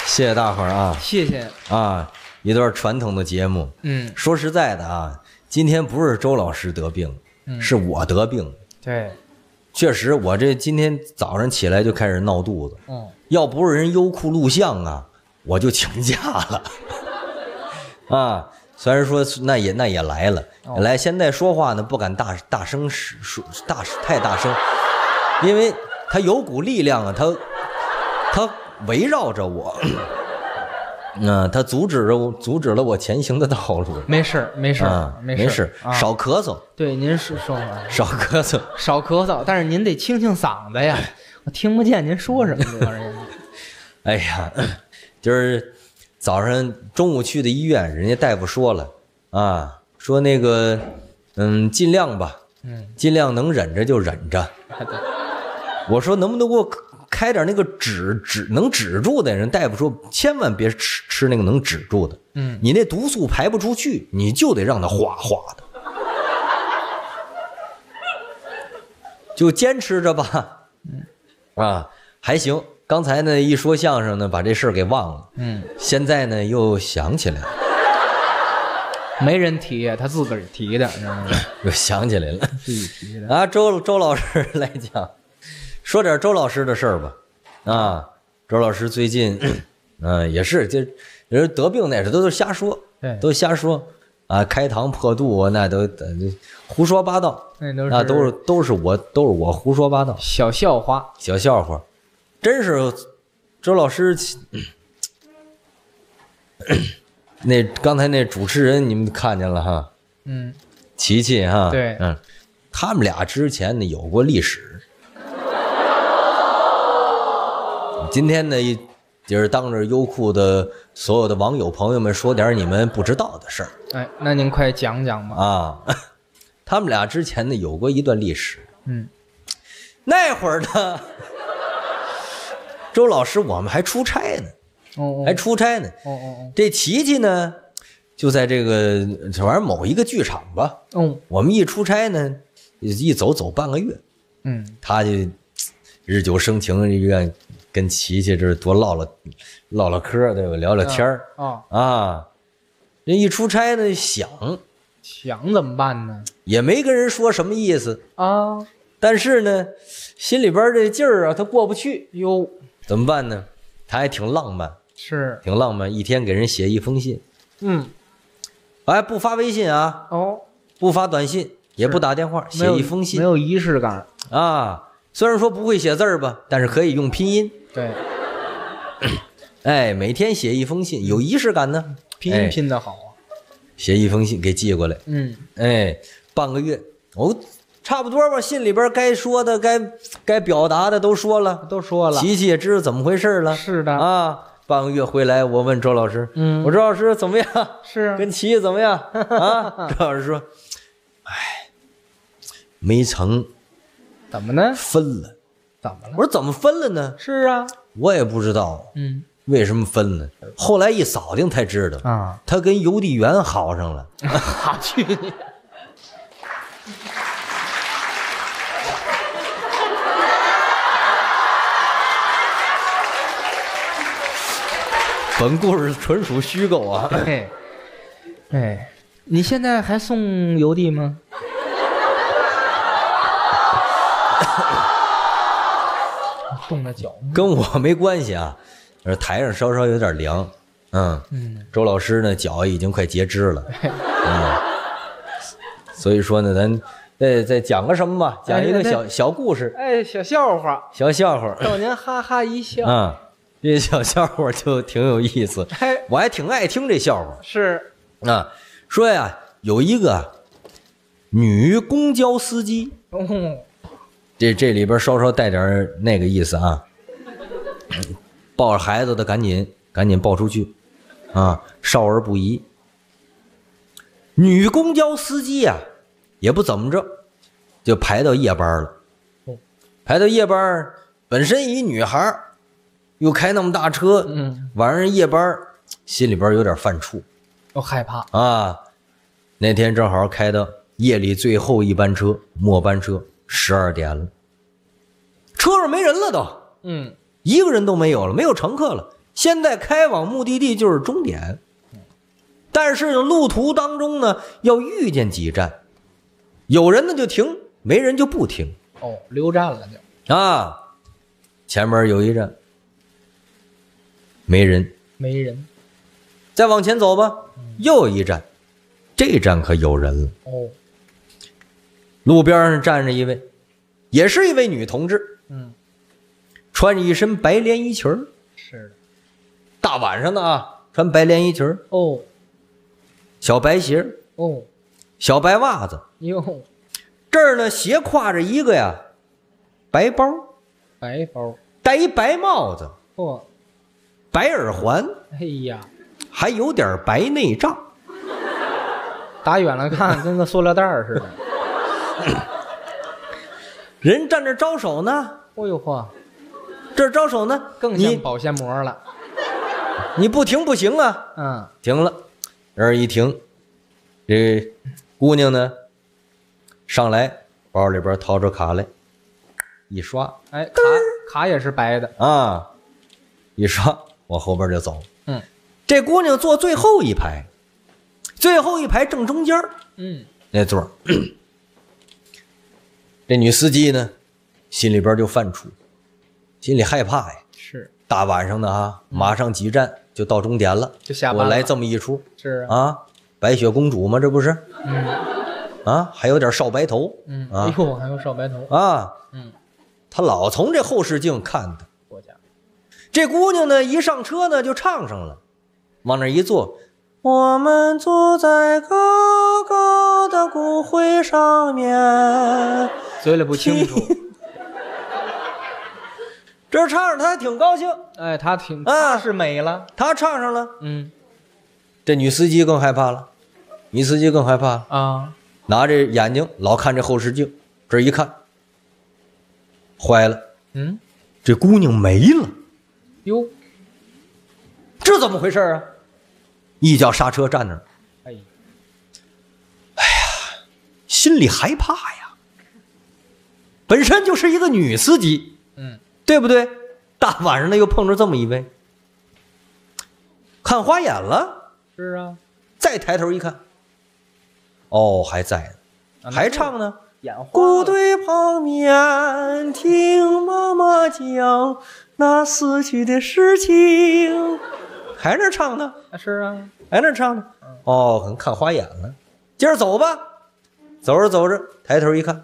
谢谢大伙儿啊，谢谢啊，一段传统的节目。嗯，说实在的啊，今天不是周老师得病，是我得病。对，确实，我这今天早上起来就开始闹肚子。嗯，要不是人优酷录像啊，我就请假了。啊，虽然说那也来了，哦、来现在说话呢不敢大声说，太大声，因为他有股力量啊，他围绕着我，嗯、他阻止了我前行的道路。没事，没事，没事，少咳嗽。对，您是说少咳嗽，少咳嗽。但是您得清清嗓子呀，我听不见您说什么。哎呀，就是早上中午去的医院，人家大夫说了啊，说那个尽量吧，尽量能忍着就忍着。我说能不能给我开点那个止能止住的人，大夫说千万别吃那个能止住的，你那毒素排不出去，你就得让它哗哗的，就坚持着吧，啊，还行。刚才呢一说相声呢，把这事儿给忘了，现在呢又想起来了，没人提呀，他自个儿提的，又想起来了，自己提的啊。周老师来讲。说点周老师的事儿吧，啊，周老师最近，也是，就人得病那事都瞎说，都瞎说，啊，开膛破肚啊，那都胡说八道，那都是我胡说八道，小笑话，真是周老师，那刚才那主持人你们看见了哈，琪琪哈，对，他们俩之前呢有过历史。今天呢，就是当着优酷的所有的网友朋友们说点你们不知道的事儿。哎，那您快讲讲吧。啊，他们俩之前呢有过一段历史。嗯，那会儿呢，周老师我们还出差呢，这琪琪呢，就在这个反正某一个剧场吧。我们一出差呢，一走半个月。他就。日久生情，一愿跟琪琪这多唠唠嗑，对吧？聊聊天儿啊、哦、啊！人一出差呢，想怎么办呢？也没跟人说什么意思啊，但是呢，心里边这劲儿啊，他过不去哟。怎么办呢？他还挺浪漫，是挺浪漫，一天给人写一封信，嗯，哎，不发微信啊，哦，不发短信，也不打电话，写一封信，没有仪式感啊。虽然说不会写字儿吧，但是可以用拼音。对，哎，每天写一封信，有仪式感呢。拼音拼得好啊！哎、写一封信给寄过来。嗯，哎，半个月，哦，差不多吧。信里边该说的、该表达的都说了，琪琪也知道怎么回事了。是的啊，半个月回来，我问周老师，嗯，我周老师怎么样？是、啊、跟琪琪怎么样啊？周老师说，哎，没成。怎么呢？分了，怎么了？我说怎么分了呢？是啊，我也不知道，嗯，为什么分了？后来一扫听才知道啊，他跟邮递员好上了。啊、去你！本故事纯属虚构啊！哎，哎，你现在还送邮递吗？冻着脚，跟我没关系啊。台上稍有点凉，嗯嗯。周老师呢，脚已经快截肢了，嗯。所以说呢，咱再讲个什么吧，讲一个小故事，哎，小笑话，逗您哈哈一笑啊、嗯。这小笑话就挺有意思，哎，我还挺爱听这笑话。是啊，说呀，有一个女公交司机。嗯，这里边稍带点那个意思啊，抱着孩子的赶紧抱出去，啊，少儿不宜。女公交司机啊，也不怎么着，就排到夜班了。排到夜班，本身一女孩，又开那么大车，嗯，晚上夜班，心里边有点犯怵，又害怕啊。那天正好开到夜里最后一班车，末班车。12点了，车上没人了都，嗯，一个人都没有了，没有乘客了。现在开往目的地就是终点，但是路途当中呢，要遇见几站，有人呢就停，没人就不停。哦，溜站了就啊，前面有一站，没人，再往前走吧，又一站，这站可有人了。哦。路边上站着一位，也是一位女同志，嗯，穿着一身白连衣裙，是的，大晚上的啊，穿白连衣裙哦，小白鞋哦，小白袜子哟，这儿呢斜挎着一个呀，白包，戴一白帽子哦，白耳环，哎呀，还有点白内障，打远了看跟个塑料袋似的。人站这招手呢，哦呦嚯，这招手呢更像保鲜膜了，你不停不行啊，嗯，停了，人一停，这姑娘呢上来包里边掏出卡来一刷，哎，卡也是白的啊，一刷往后边就走，嗯，这姑娘坐最后一排正中间，嗯，那座这女司机呢，心里边就犯怵，心里害怕呀。是大晚上的啊，马上几站就到终点了，就下班了。我来这么一出，是啊，白雪公主吗？这不是？嗯，啊，还有点少白头。嗯，啊、哎呦，还有少白头啊。嗯，他老从这后视镜看他。我家这姑娘呢，一上车呢就唱上了，往那一坐。我们坐在高高的骨灰上面，嘴里不清楚。这唱着他挺高兴，哎，他是美了，他唱上了，嗯。这女司机更害怕了，啊，拿着眼睛老看这后视镜，这一看，坏了，嗯，这姑娘没了，哟，这怎么回事啊？一脚刹车站那儿，哎呀，心里害怕呀。本身就是一个女司机，嗯，对不对？大晚上的又碰着这么一位，看花眼了。是啊，再抬头一看，哦，还在呢，还唱呢。谷堆旁边，听妈妈讲那死去的事情，还那唱呢。是啊，还那唱呢。哦，可能看花眼了。接着走吧，走着走着，抬头一看，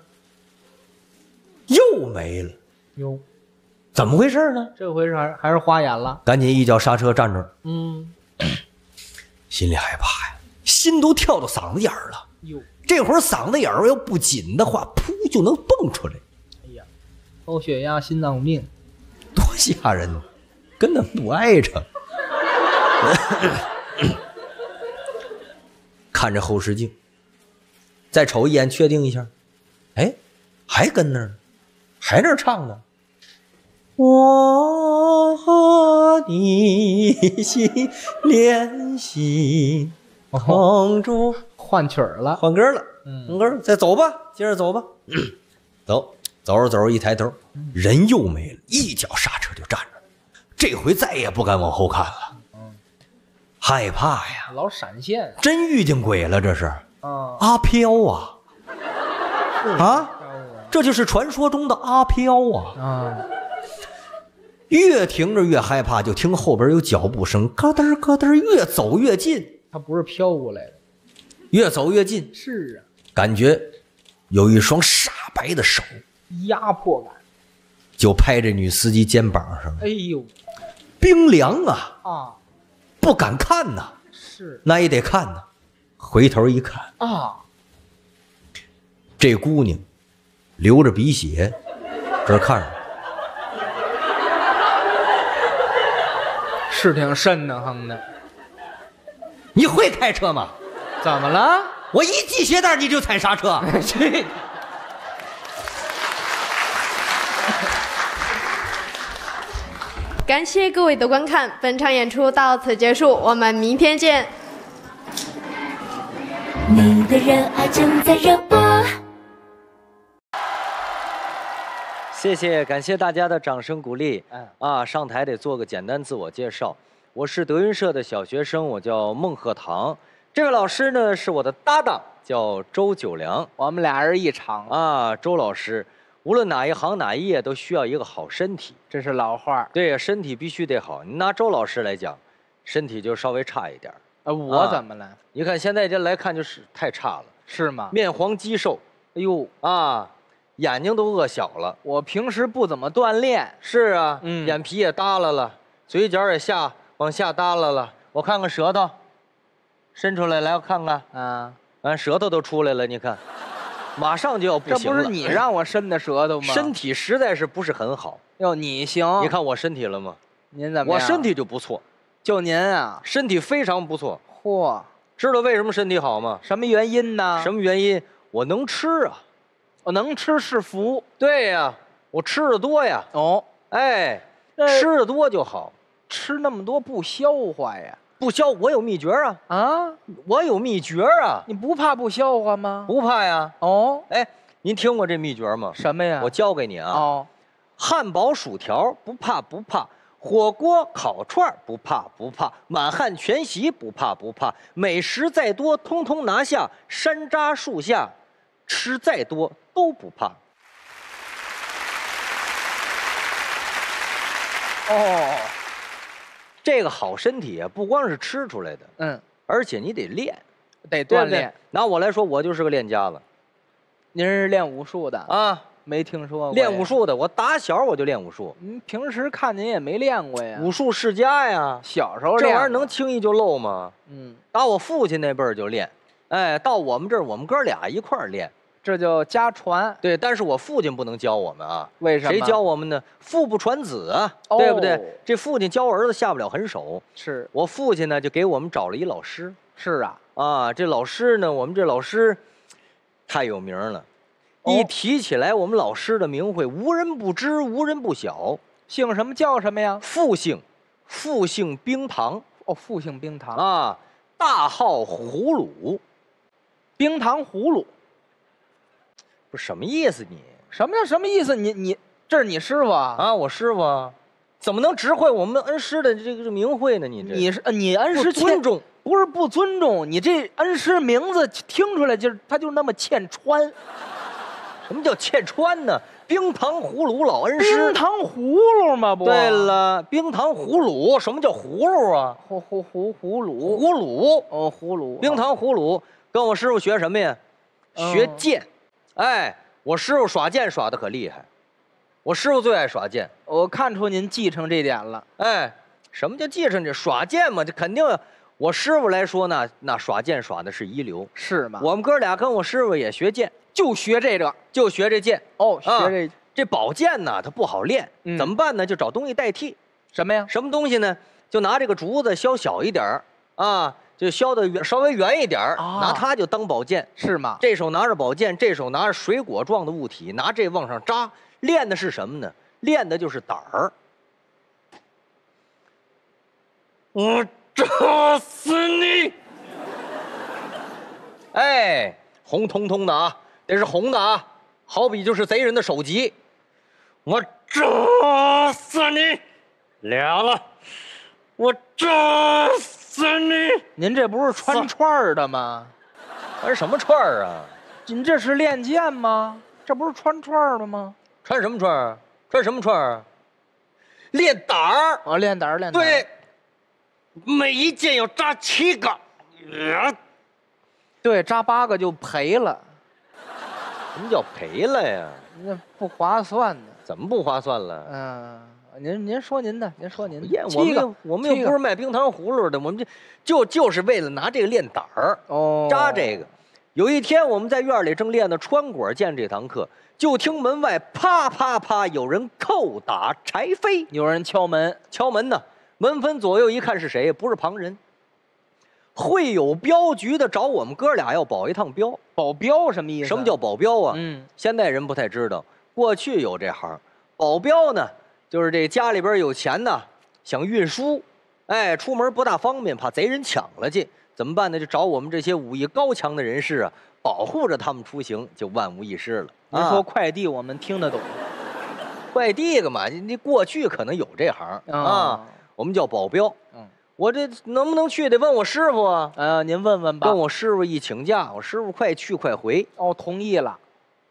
又没了。哟，怎么回事呢？这回是还是花眼了。赶紧一脚刹车，站住。嗯，心里害怕呀，心都跳到嗓子眼儿了。哟。这会儿嗓子眼儿要不紧的话，噗就能蹦出来。哎呀，高血压、心脏病，多吓人呢！跟他们不挨着。看着后视镜，再瞅一眼，确定一下。哎，还跟那儿，还那儿唱呢。我和你心连心。帮助换曲儿了，换歌了，换歌了，再走吧，接着走吧，走，走着走着一抬头，人又没了，一脚刹车就站着，这回再也不敢往后看了，害怕呀，老闪现，真遇见鬼了这是，阿飘啊，啊，这就是传说中的阿飘啊，越停着越害怕，就听后边有脚步声，嘎噔嘎噔，越走越近。他不是飘过来的，越走越近。是啊，感觉有一双煞白的手，压迫感，就拍这女司机肩膀上了。哎呦，冰凉啊！啊，不敢看呐。是，那也得看呐。回头一看啊，这姑娘流着鼻血，这看着，是挺瘆得慌的。你会开车吗？怎么了？我一系鞋带你就踩刹车。感谢各位的观看，本场演出到此结束，我们明天见。你的热爱正在热播。谢谢，感谢大家的掌声鼓励。啊，上台得做个简单自我介绍。我是德云社的小学生，我叫孟鹤堂。这位老师呢是我的搭档，叫周九良。我们俩人一场啊。周老师，无论哪一行哪一业，都需要一个好身体。这是老话。对，身体必须得好。你拿周老师来讲，身体就稍微差一点。我怎么了？你看现在这来看就是太差了。是吗？面黄肌瘦。哎呦啊，眼睛都饿小了。我平时不怎么锻炼。是啊，眼皮也耷拉了，嘴角也下。往下耷拉了，我看看舌头，伸出来，来我看看啊，舌头都出来了，你看，马上就要不行了。这不是你让我伸的舌头吗？身体实在是不是很好。哟，你行？你看我身体了吗？您怎么样？我身体就不错，就您啊，身体非常不错。嚯，知道为什么身体好吗？什么原因呢？什么原因？我能吃啊，我能吃是福。对呀，我吃的多呀。哦，哎，吃的多就好。吃那么多不消化呀？不消，我有秘诀啊！啊，我有秘诀啊！你不怕不消化吗？不怕呀。哦，哎，您听过这秘诀吗？什么呀？我教给你啊。哦，汉堡、薯条不怕不怕，火锅、烤串不怕不怕，满汉全席不怕不怕，美食再多通通拿下，山楂树下吃再多都不怕。哦。这个好身体啊，不光是吃出来的，而且你得练，得锻炼。拿我来说，我就是个练家子。您是练武术的啊？没听说过。练武术的，我打小我就练武术。您平时看您也没练过呀？武术世家呀，小时候练。这玩意儿能轻易就漏吗？打我父亲那辈儿就练，哎，到我们这儿，我们哥俩一块儿练，这叫家传。对，但是我父亲不能教我们啊。为什么？谁教我们呢？父不传子啊，对不对？这父亲教儿子下不了狠手。是我父亲呢，就给我们找了一老师。是啊，啊，这老师呢，我们这老师太有名了，一提起来我们老师的名讳，无人不知，无人不晓。姓什么叫什么呀？复姓冰堂。哦，复姓冰堂啊，大号葫芦，冰堂葫芦。不是什么意思你？什么叫什么意思？你这是你师傅啊？啊，我师傅，怎么能直会我们恩师的这个名讳呢？你恩师尊重，不是不尊重，你这恩师名字听出来就是他就那么欠穿。什么叫欠穿呢？冰糖葫芦老恩师。冰糖葫芦嘛不？对了，冰糖葫芦，什么叫葫芦啊？葫芦。葫芦哦，葫芦。冰糖葫芦，跟我师傅学什么呀？学剑。哎，我师傅耍剑耍的可厉害。 我师傅最爱耍剑，我看出您继承这点了。哎，什么叫继承这耍剑嘛？这肯定，我师傅来说呢，那耍剑耍的是一流，是吗？我们哥俩跟我师傅也学剑，就学这个，就学这剑。哦，学这、这宝剑呢，它不好练，怎么办呢？就找东西代替。什么呀？什么东西呢？就拿这个竹子削小一点儿啊，就削的稍微圆一点儿，拿它就当宝剑，是吗？这手拿着宝剑，这手拿着水果状的物体，拿这往上扎。 练的是什么呢？练的就是胆儿。我扎死你！哎，红彤彤的啊，得是红的啊，好比就是贼人的首级。我扎死你！凉了，我扎死你！您这不是穿串儿的吗？穿什么串儿啊？您这是练剑吗？这不是穿串儿的吗？ 穿什么串儿？穿什么串儿？练胆儿啊！练胆儿，练胆儿。对，每一剑要扎7个，对，扎8个就赔了。什么叫赔了呀？那不划算呢。怎么不划算了？嗯，您说您的，您说您的。我们又不是卖冰糖葫芦的，我们就是为了拿这个练胆儿。哦，扎这个。 有一天，我们在院里正练的穿果剑这堂课，就听门外啪啪啪有人叩打柴扉，有人敲门。敲门呢，门分左右一看是谁，不是旁人。会有镖局的找我们哥俩要保一趟镖。保镖什么意思？什么叫保镖啊？现代人不太知道，过去有这行。保镖呢，就是这家里边有钱呢，想运输，哎，出门不大方便，怕贼人抢了去。 怎么办呢？就找我们这些武艺高强的人士啊，保护着他们出行，就万无一失了。您说快递，我们听得懂。快递干嘛？你过去可能有这行啊，我们叫保镖。我这能不能去得问我师傅啊？您问问吧。跟我师傅一请假，我师傅快去快回。哦，同意了。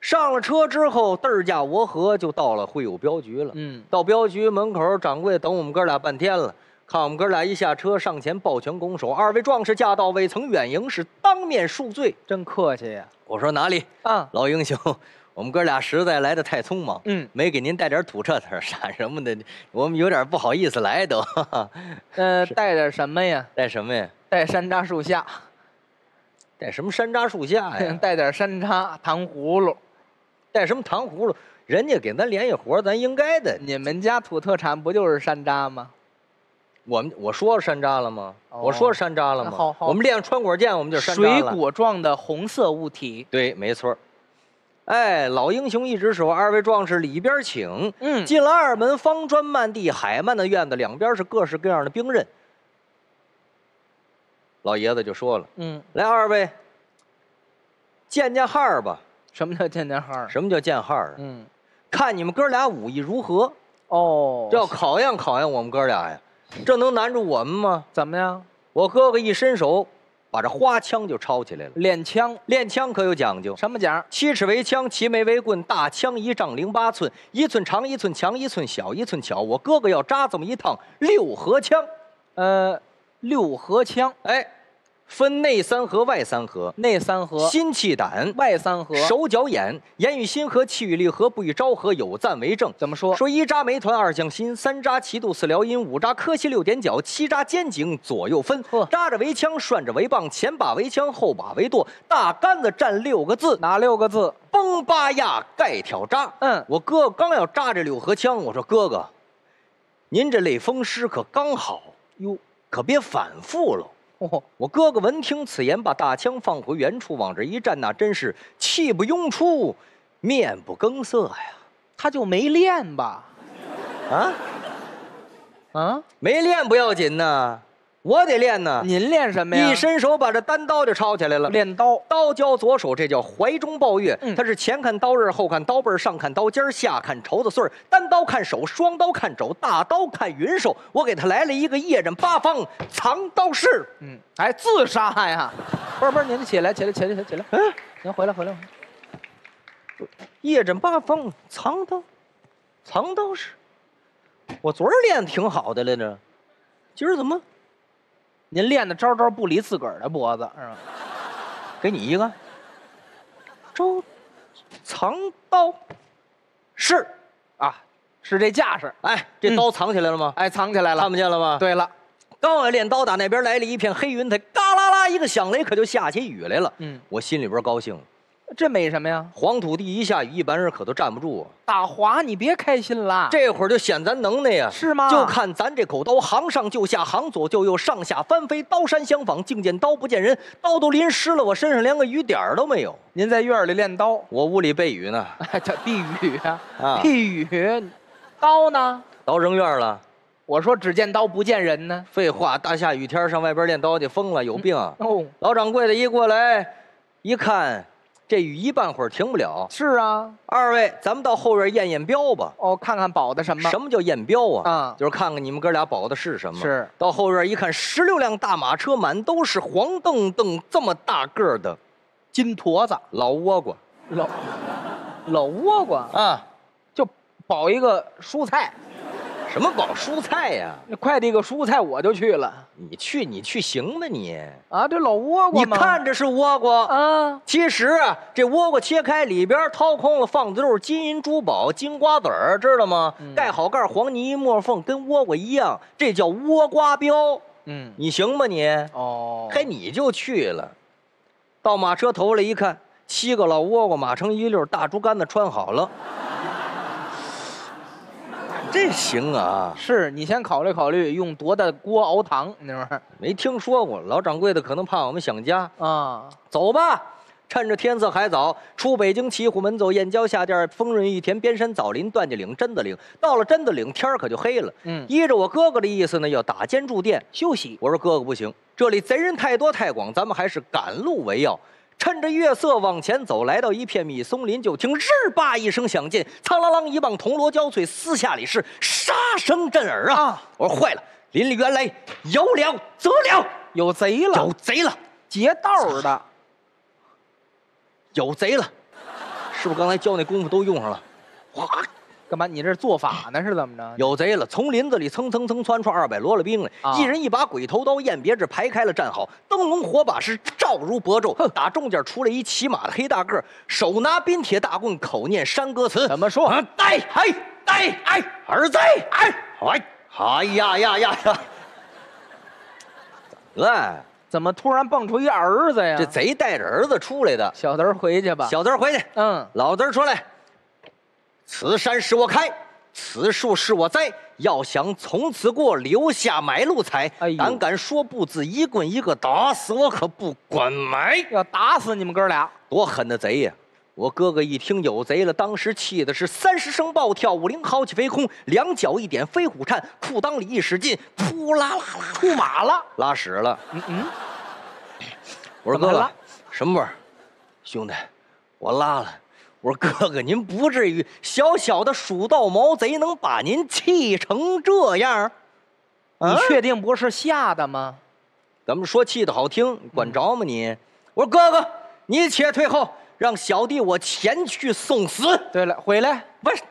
上了车之后，嘚儿驾我和就到了会友镖局了。到镖局门口，掌柜等我们哥俩半天了。 看我们哥俩一下车，上前抱拳拱手。二位壮士驾到，未曾远迎，是当面恕罪。真客气呀！我说哪里啊，老英雄，我们哥俩实在来得太匆忙，没给您带点土特产什么的，我们有点不好意思来都。带点什么呀？带什么呀？带山楂树下。带什么山楂树下呀？带点山楂糖葫芦。带什么糖葫芦？人家给咱联系活，咱应该的。你们家土特产不就是山楂吗？ 我说山楂了吗？我说山楂了吗？我们练穿果剑，我们就山楂了。水果状的红色物体。对，没错。哎，老英雄一指手，二位壮士里边请。进了二门，方砖漫地，海漫的院子，两边是各式各样的兵刃。老爷子就说了，来二位，见见哈儿吧。什么叫见见哈儿？什么叫见哈儿？看你们哥俩武艺如何。哦，这要考验考验我们哥俩呀。 这能难住我们吗？怎么样？我哥哥一伸手，把这花枪就抄起来了。练枪，练枪可有讲究。什么讲？7尺为枪，齐眉为棍，大枪1丈0.8寸，1寸长，1寸强，1寸小，1寸巧。我哥哥要扎这么一趟6合枪。6合枪，哎，分内3合，外3合。内3合，心气胆；外3合，手脚眼。言与心合，气与力合，不与招合，有赞为证。怎么说？说1扎眉团，2将心，3扎旗肚，4撩阴，5扎磕膝，6点脚，7扎肩颈，左右分。扎着为枪，涮着为棒，前把为枪，后把为舵。大杆子占6个字，哪6个字？崩巴压盖挑扎。我哥刚要扎这6合枪，我说哥哥，您这类风湿可刚好哟，可别反复了。 我哥哥闻听此言，把大枪放回原处，往这一站，那真是气不涌出，面不更色呀。他就没练吧？啊？没练不要紧呐。我得练呢。您练什么呀？一伸手把这单刀就抄起来了。练刀，刀交左手，这叫怀中抱月。它是前看刀刃，后看刀背，上看刀尖，下看绸子穗儿。单刀看手，双刀看肘，大刀看云手。我给他来了一个夜刃八方藏刀式。嗯，哎，自杀呀！不是，您起来！嗯，您回来。夜刃八方藏刀式，我昨儿练的挺好的来着，今儿怎么？ 您练的招招不离自个儿的脖子是吧？给你一个，招藏刀式啊，是这架势。哎，这刀藏起来了吗？哎，藏起来了，看不见了吗？对了，刚要练刀打那边来了一片黑云，它嘎啦啦一个响雷，可就下起雨来了。嗯，我心里边高兴，这没什么呀。黄土地一下雨，一般人可都站不住啊。打滑你别开心啦，这会儿就显咱能耐呀，是吗？就看咱这口刀，行上就下，行左就右，上下翻飞，刀山相仿，净见刀不见人，刀都淋湿了，我身上连个雨点儿都没有。您在院里练刀，我屋里避雨呢。叫避雨啊，避雨，刀呢？刀扔院了。我说只见刀不见人呢。废话，大下雨天上外边练刀去，疯了，有病啊！哦，老掌柜的一过来，一看。 这雨一半会儿停不了。是啊，二位，咱们到后院验验镖吧。哦，看看保的什么？什么叫验镖啊？啊、嗯，就是看看你们哥俩保的是什么。是。到后院一看，16辆大马车，满都是黄澄澄这么大个儿的金坨子、老倭瓜、老倭瓜啊，就保一个蔬菜。什么保蔬菜呀、啊？那快递个蔬菜我就去了。你去行吗你？啊，这老倭瓜，你看着是倭瓜啊，其实啊，这倭瓜切开里边掏空了，放的都是金银珠宝、金瓜子儿，知道吗？嗯、盖好盖，黄泥磨缝，跟倭瓜一样，这叫倭瓜镖。嗯，你行吗你？哦，嘿，你就去了，到马车头来一看，7个老倭瓜码成一溜，大竹竿子穿好了。这行啊！是你先考虑考虑，用多大锅熬糖那玩意儿？没听说过，老掌柜的可能怕我们想家啊。走吧，趁着天色还早，出北京骑虎门走燕郊下店，丰润玉田边山枣林段家岭榛子岭。到了榛子岭，天儿可就黑了。嗯，依着我哥哥的意思呢，要打尖住店休息。我说哥哥不行，这里贼人太多太广，咱们还是赶路为要。 趁着月色往前走，来到一片密松林，就听日吧一声响尽，苍啷啷一棒铜锣交脆，四下里是杀声震耳啊！我说坏了，林里原来有了则了，有贼了，劫道的，有贼了，是不是刚才教那功夫都用上了？哇！ 干嘛？你这做法呢？是怎么着？有贼了！从林子里蹭蹭蹭窜出200罗勒兵来，啊、一人一把鬼头刀，雁别致排开了站好，灯笼火把是照如薄昼。打中间出来一骑马的黑大个，手拿冰铁大棍，口念山歌词。怎么说？呆哎呆哎儿子哎哎呀！来，怎么突然蹦出一儿子呀？这贼带着儿子出来的。小贼回去吧。小贼回去。嗯。老贼出来。 此山是我开，此树是我栽。要想从此过，留下买路财。哎、胆敢说不字，一棍一个打死我可不管埋。要打死你们哥俩，多狠的贼呀！我哥哥一听有贼了，当时气的是30声暴跳，50好起飞空，2脚一点飞虎颤，裤裆里一使劲，扑啦啦啦，出马了，拉屎了。我说哥哥，什么味儿？兄弟，我拉了。 我说哥哥，您不至于，小小的蜀道毛贼能把您气成这样？啊、你确定不是吓的吗？咱们说气的好听，管着吗你？我说哥哥，你且退后，让小弟我前去送死。对了，回来不是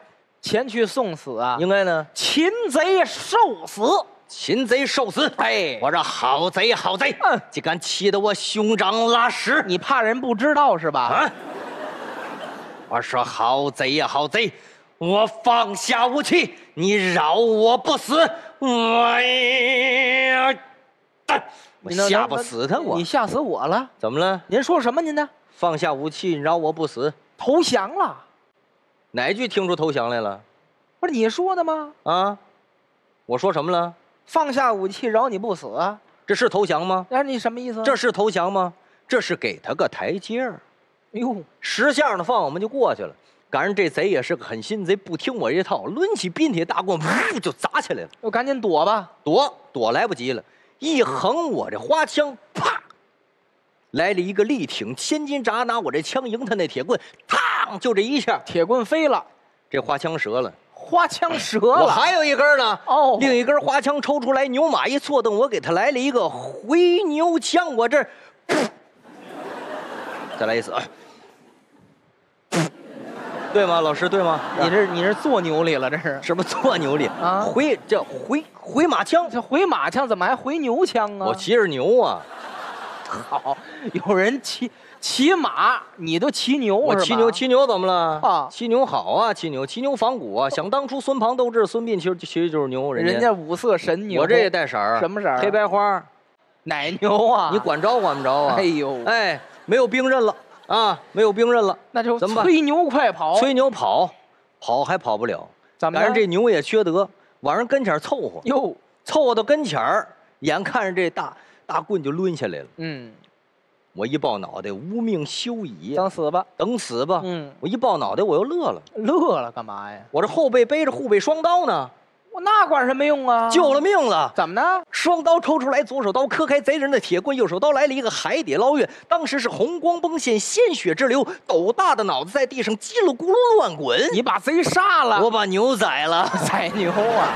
前去送死啊？应该呢，擒贼受死。 擒贼受死！哎，我这好贼，嗯，竟敢气得我兄长拉屎！你怕人不知道是吧？啊！ 我说好贼呀，我放下武器，你饶我不死！我吓不死他，我你吓死我了？怎么了？您说什么？您呢？放下武器，你饶我不死，投降了？哪句听出投降来了？不是你说的吗？啊，我说什么了？放下武器，饶你不死啊？这是投降吗？那你什么意思？这是投降吗？这是给他个台阶儿。 哎呦，10下呢放我们就过去了。赶上这贼也是个狠心贼，不听我这套，抡起冰铁大棍，就砸起来了。我赶紧躲吧，躲来不及了。一横我这花枪，啪，来了一个力挺，千斤闸拿我这枪迎他那铁棍，嘡，就这一下，铁棍飞了，这花枪折了。 花枪折了，我还有一根呢。哦，另一根花枪抽出来，牛马一坐蹬，我给他来了一个回牛枪，我这，再来一次啊，对吗？老师对吗？你这坐牛里了，这是什么坐牛里啊？回叫回马枪，这回马枪怎么还回牛枪啊？我骑着牛啊，好，有人骑马，你都骑牛，我骑牛，骑牛怎么了？啊，骑牛好啊，骑牛，骑牛仿古啊。想当初孙庞斗智，孙膑其实就是牛，人家五色神牛，我这也带色儿，什么色儿？黑白花，奶牛啊！你管着管不着啊？哎呦，哎，没有兵刃了啊，没有兵刃了，那就怎么办？催牛快跑，催牛跑还跑不了，咱们这牛也缺德，往人跟前凑合，哟，凑合到跟前儿，眼看着这大棍就抡下来了，嗯。 我一抱脑袋，无命休矣！等死吧，等死吧！嗯，我一抱脑袋，我又乐了，乐了干嘛呀？我这后背背着护背双刀呢，我那管什么用啊？救了命了！怎么呢？双刀抽出来，左手刀磕开贼人的铁棍，右手刀来了一个海底捞月，当时是红光崩现，鲜血直流，斗大的脑子在地上叽里咕噜乱滚。你把贼杀了，我把牛宰了，宰牛啊！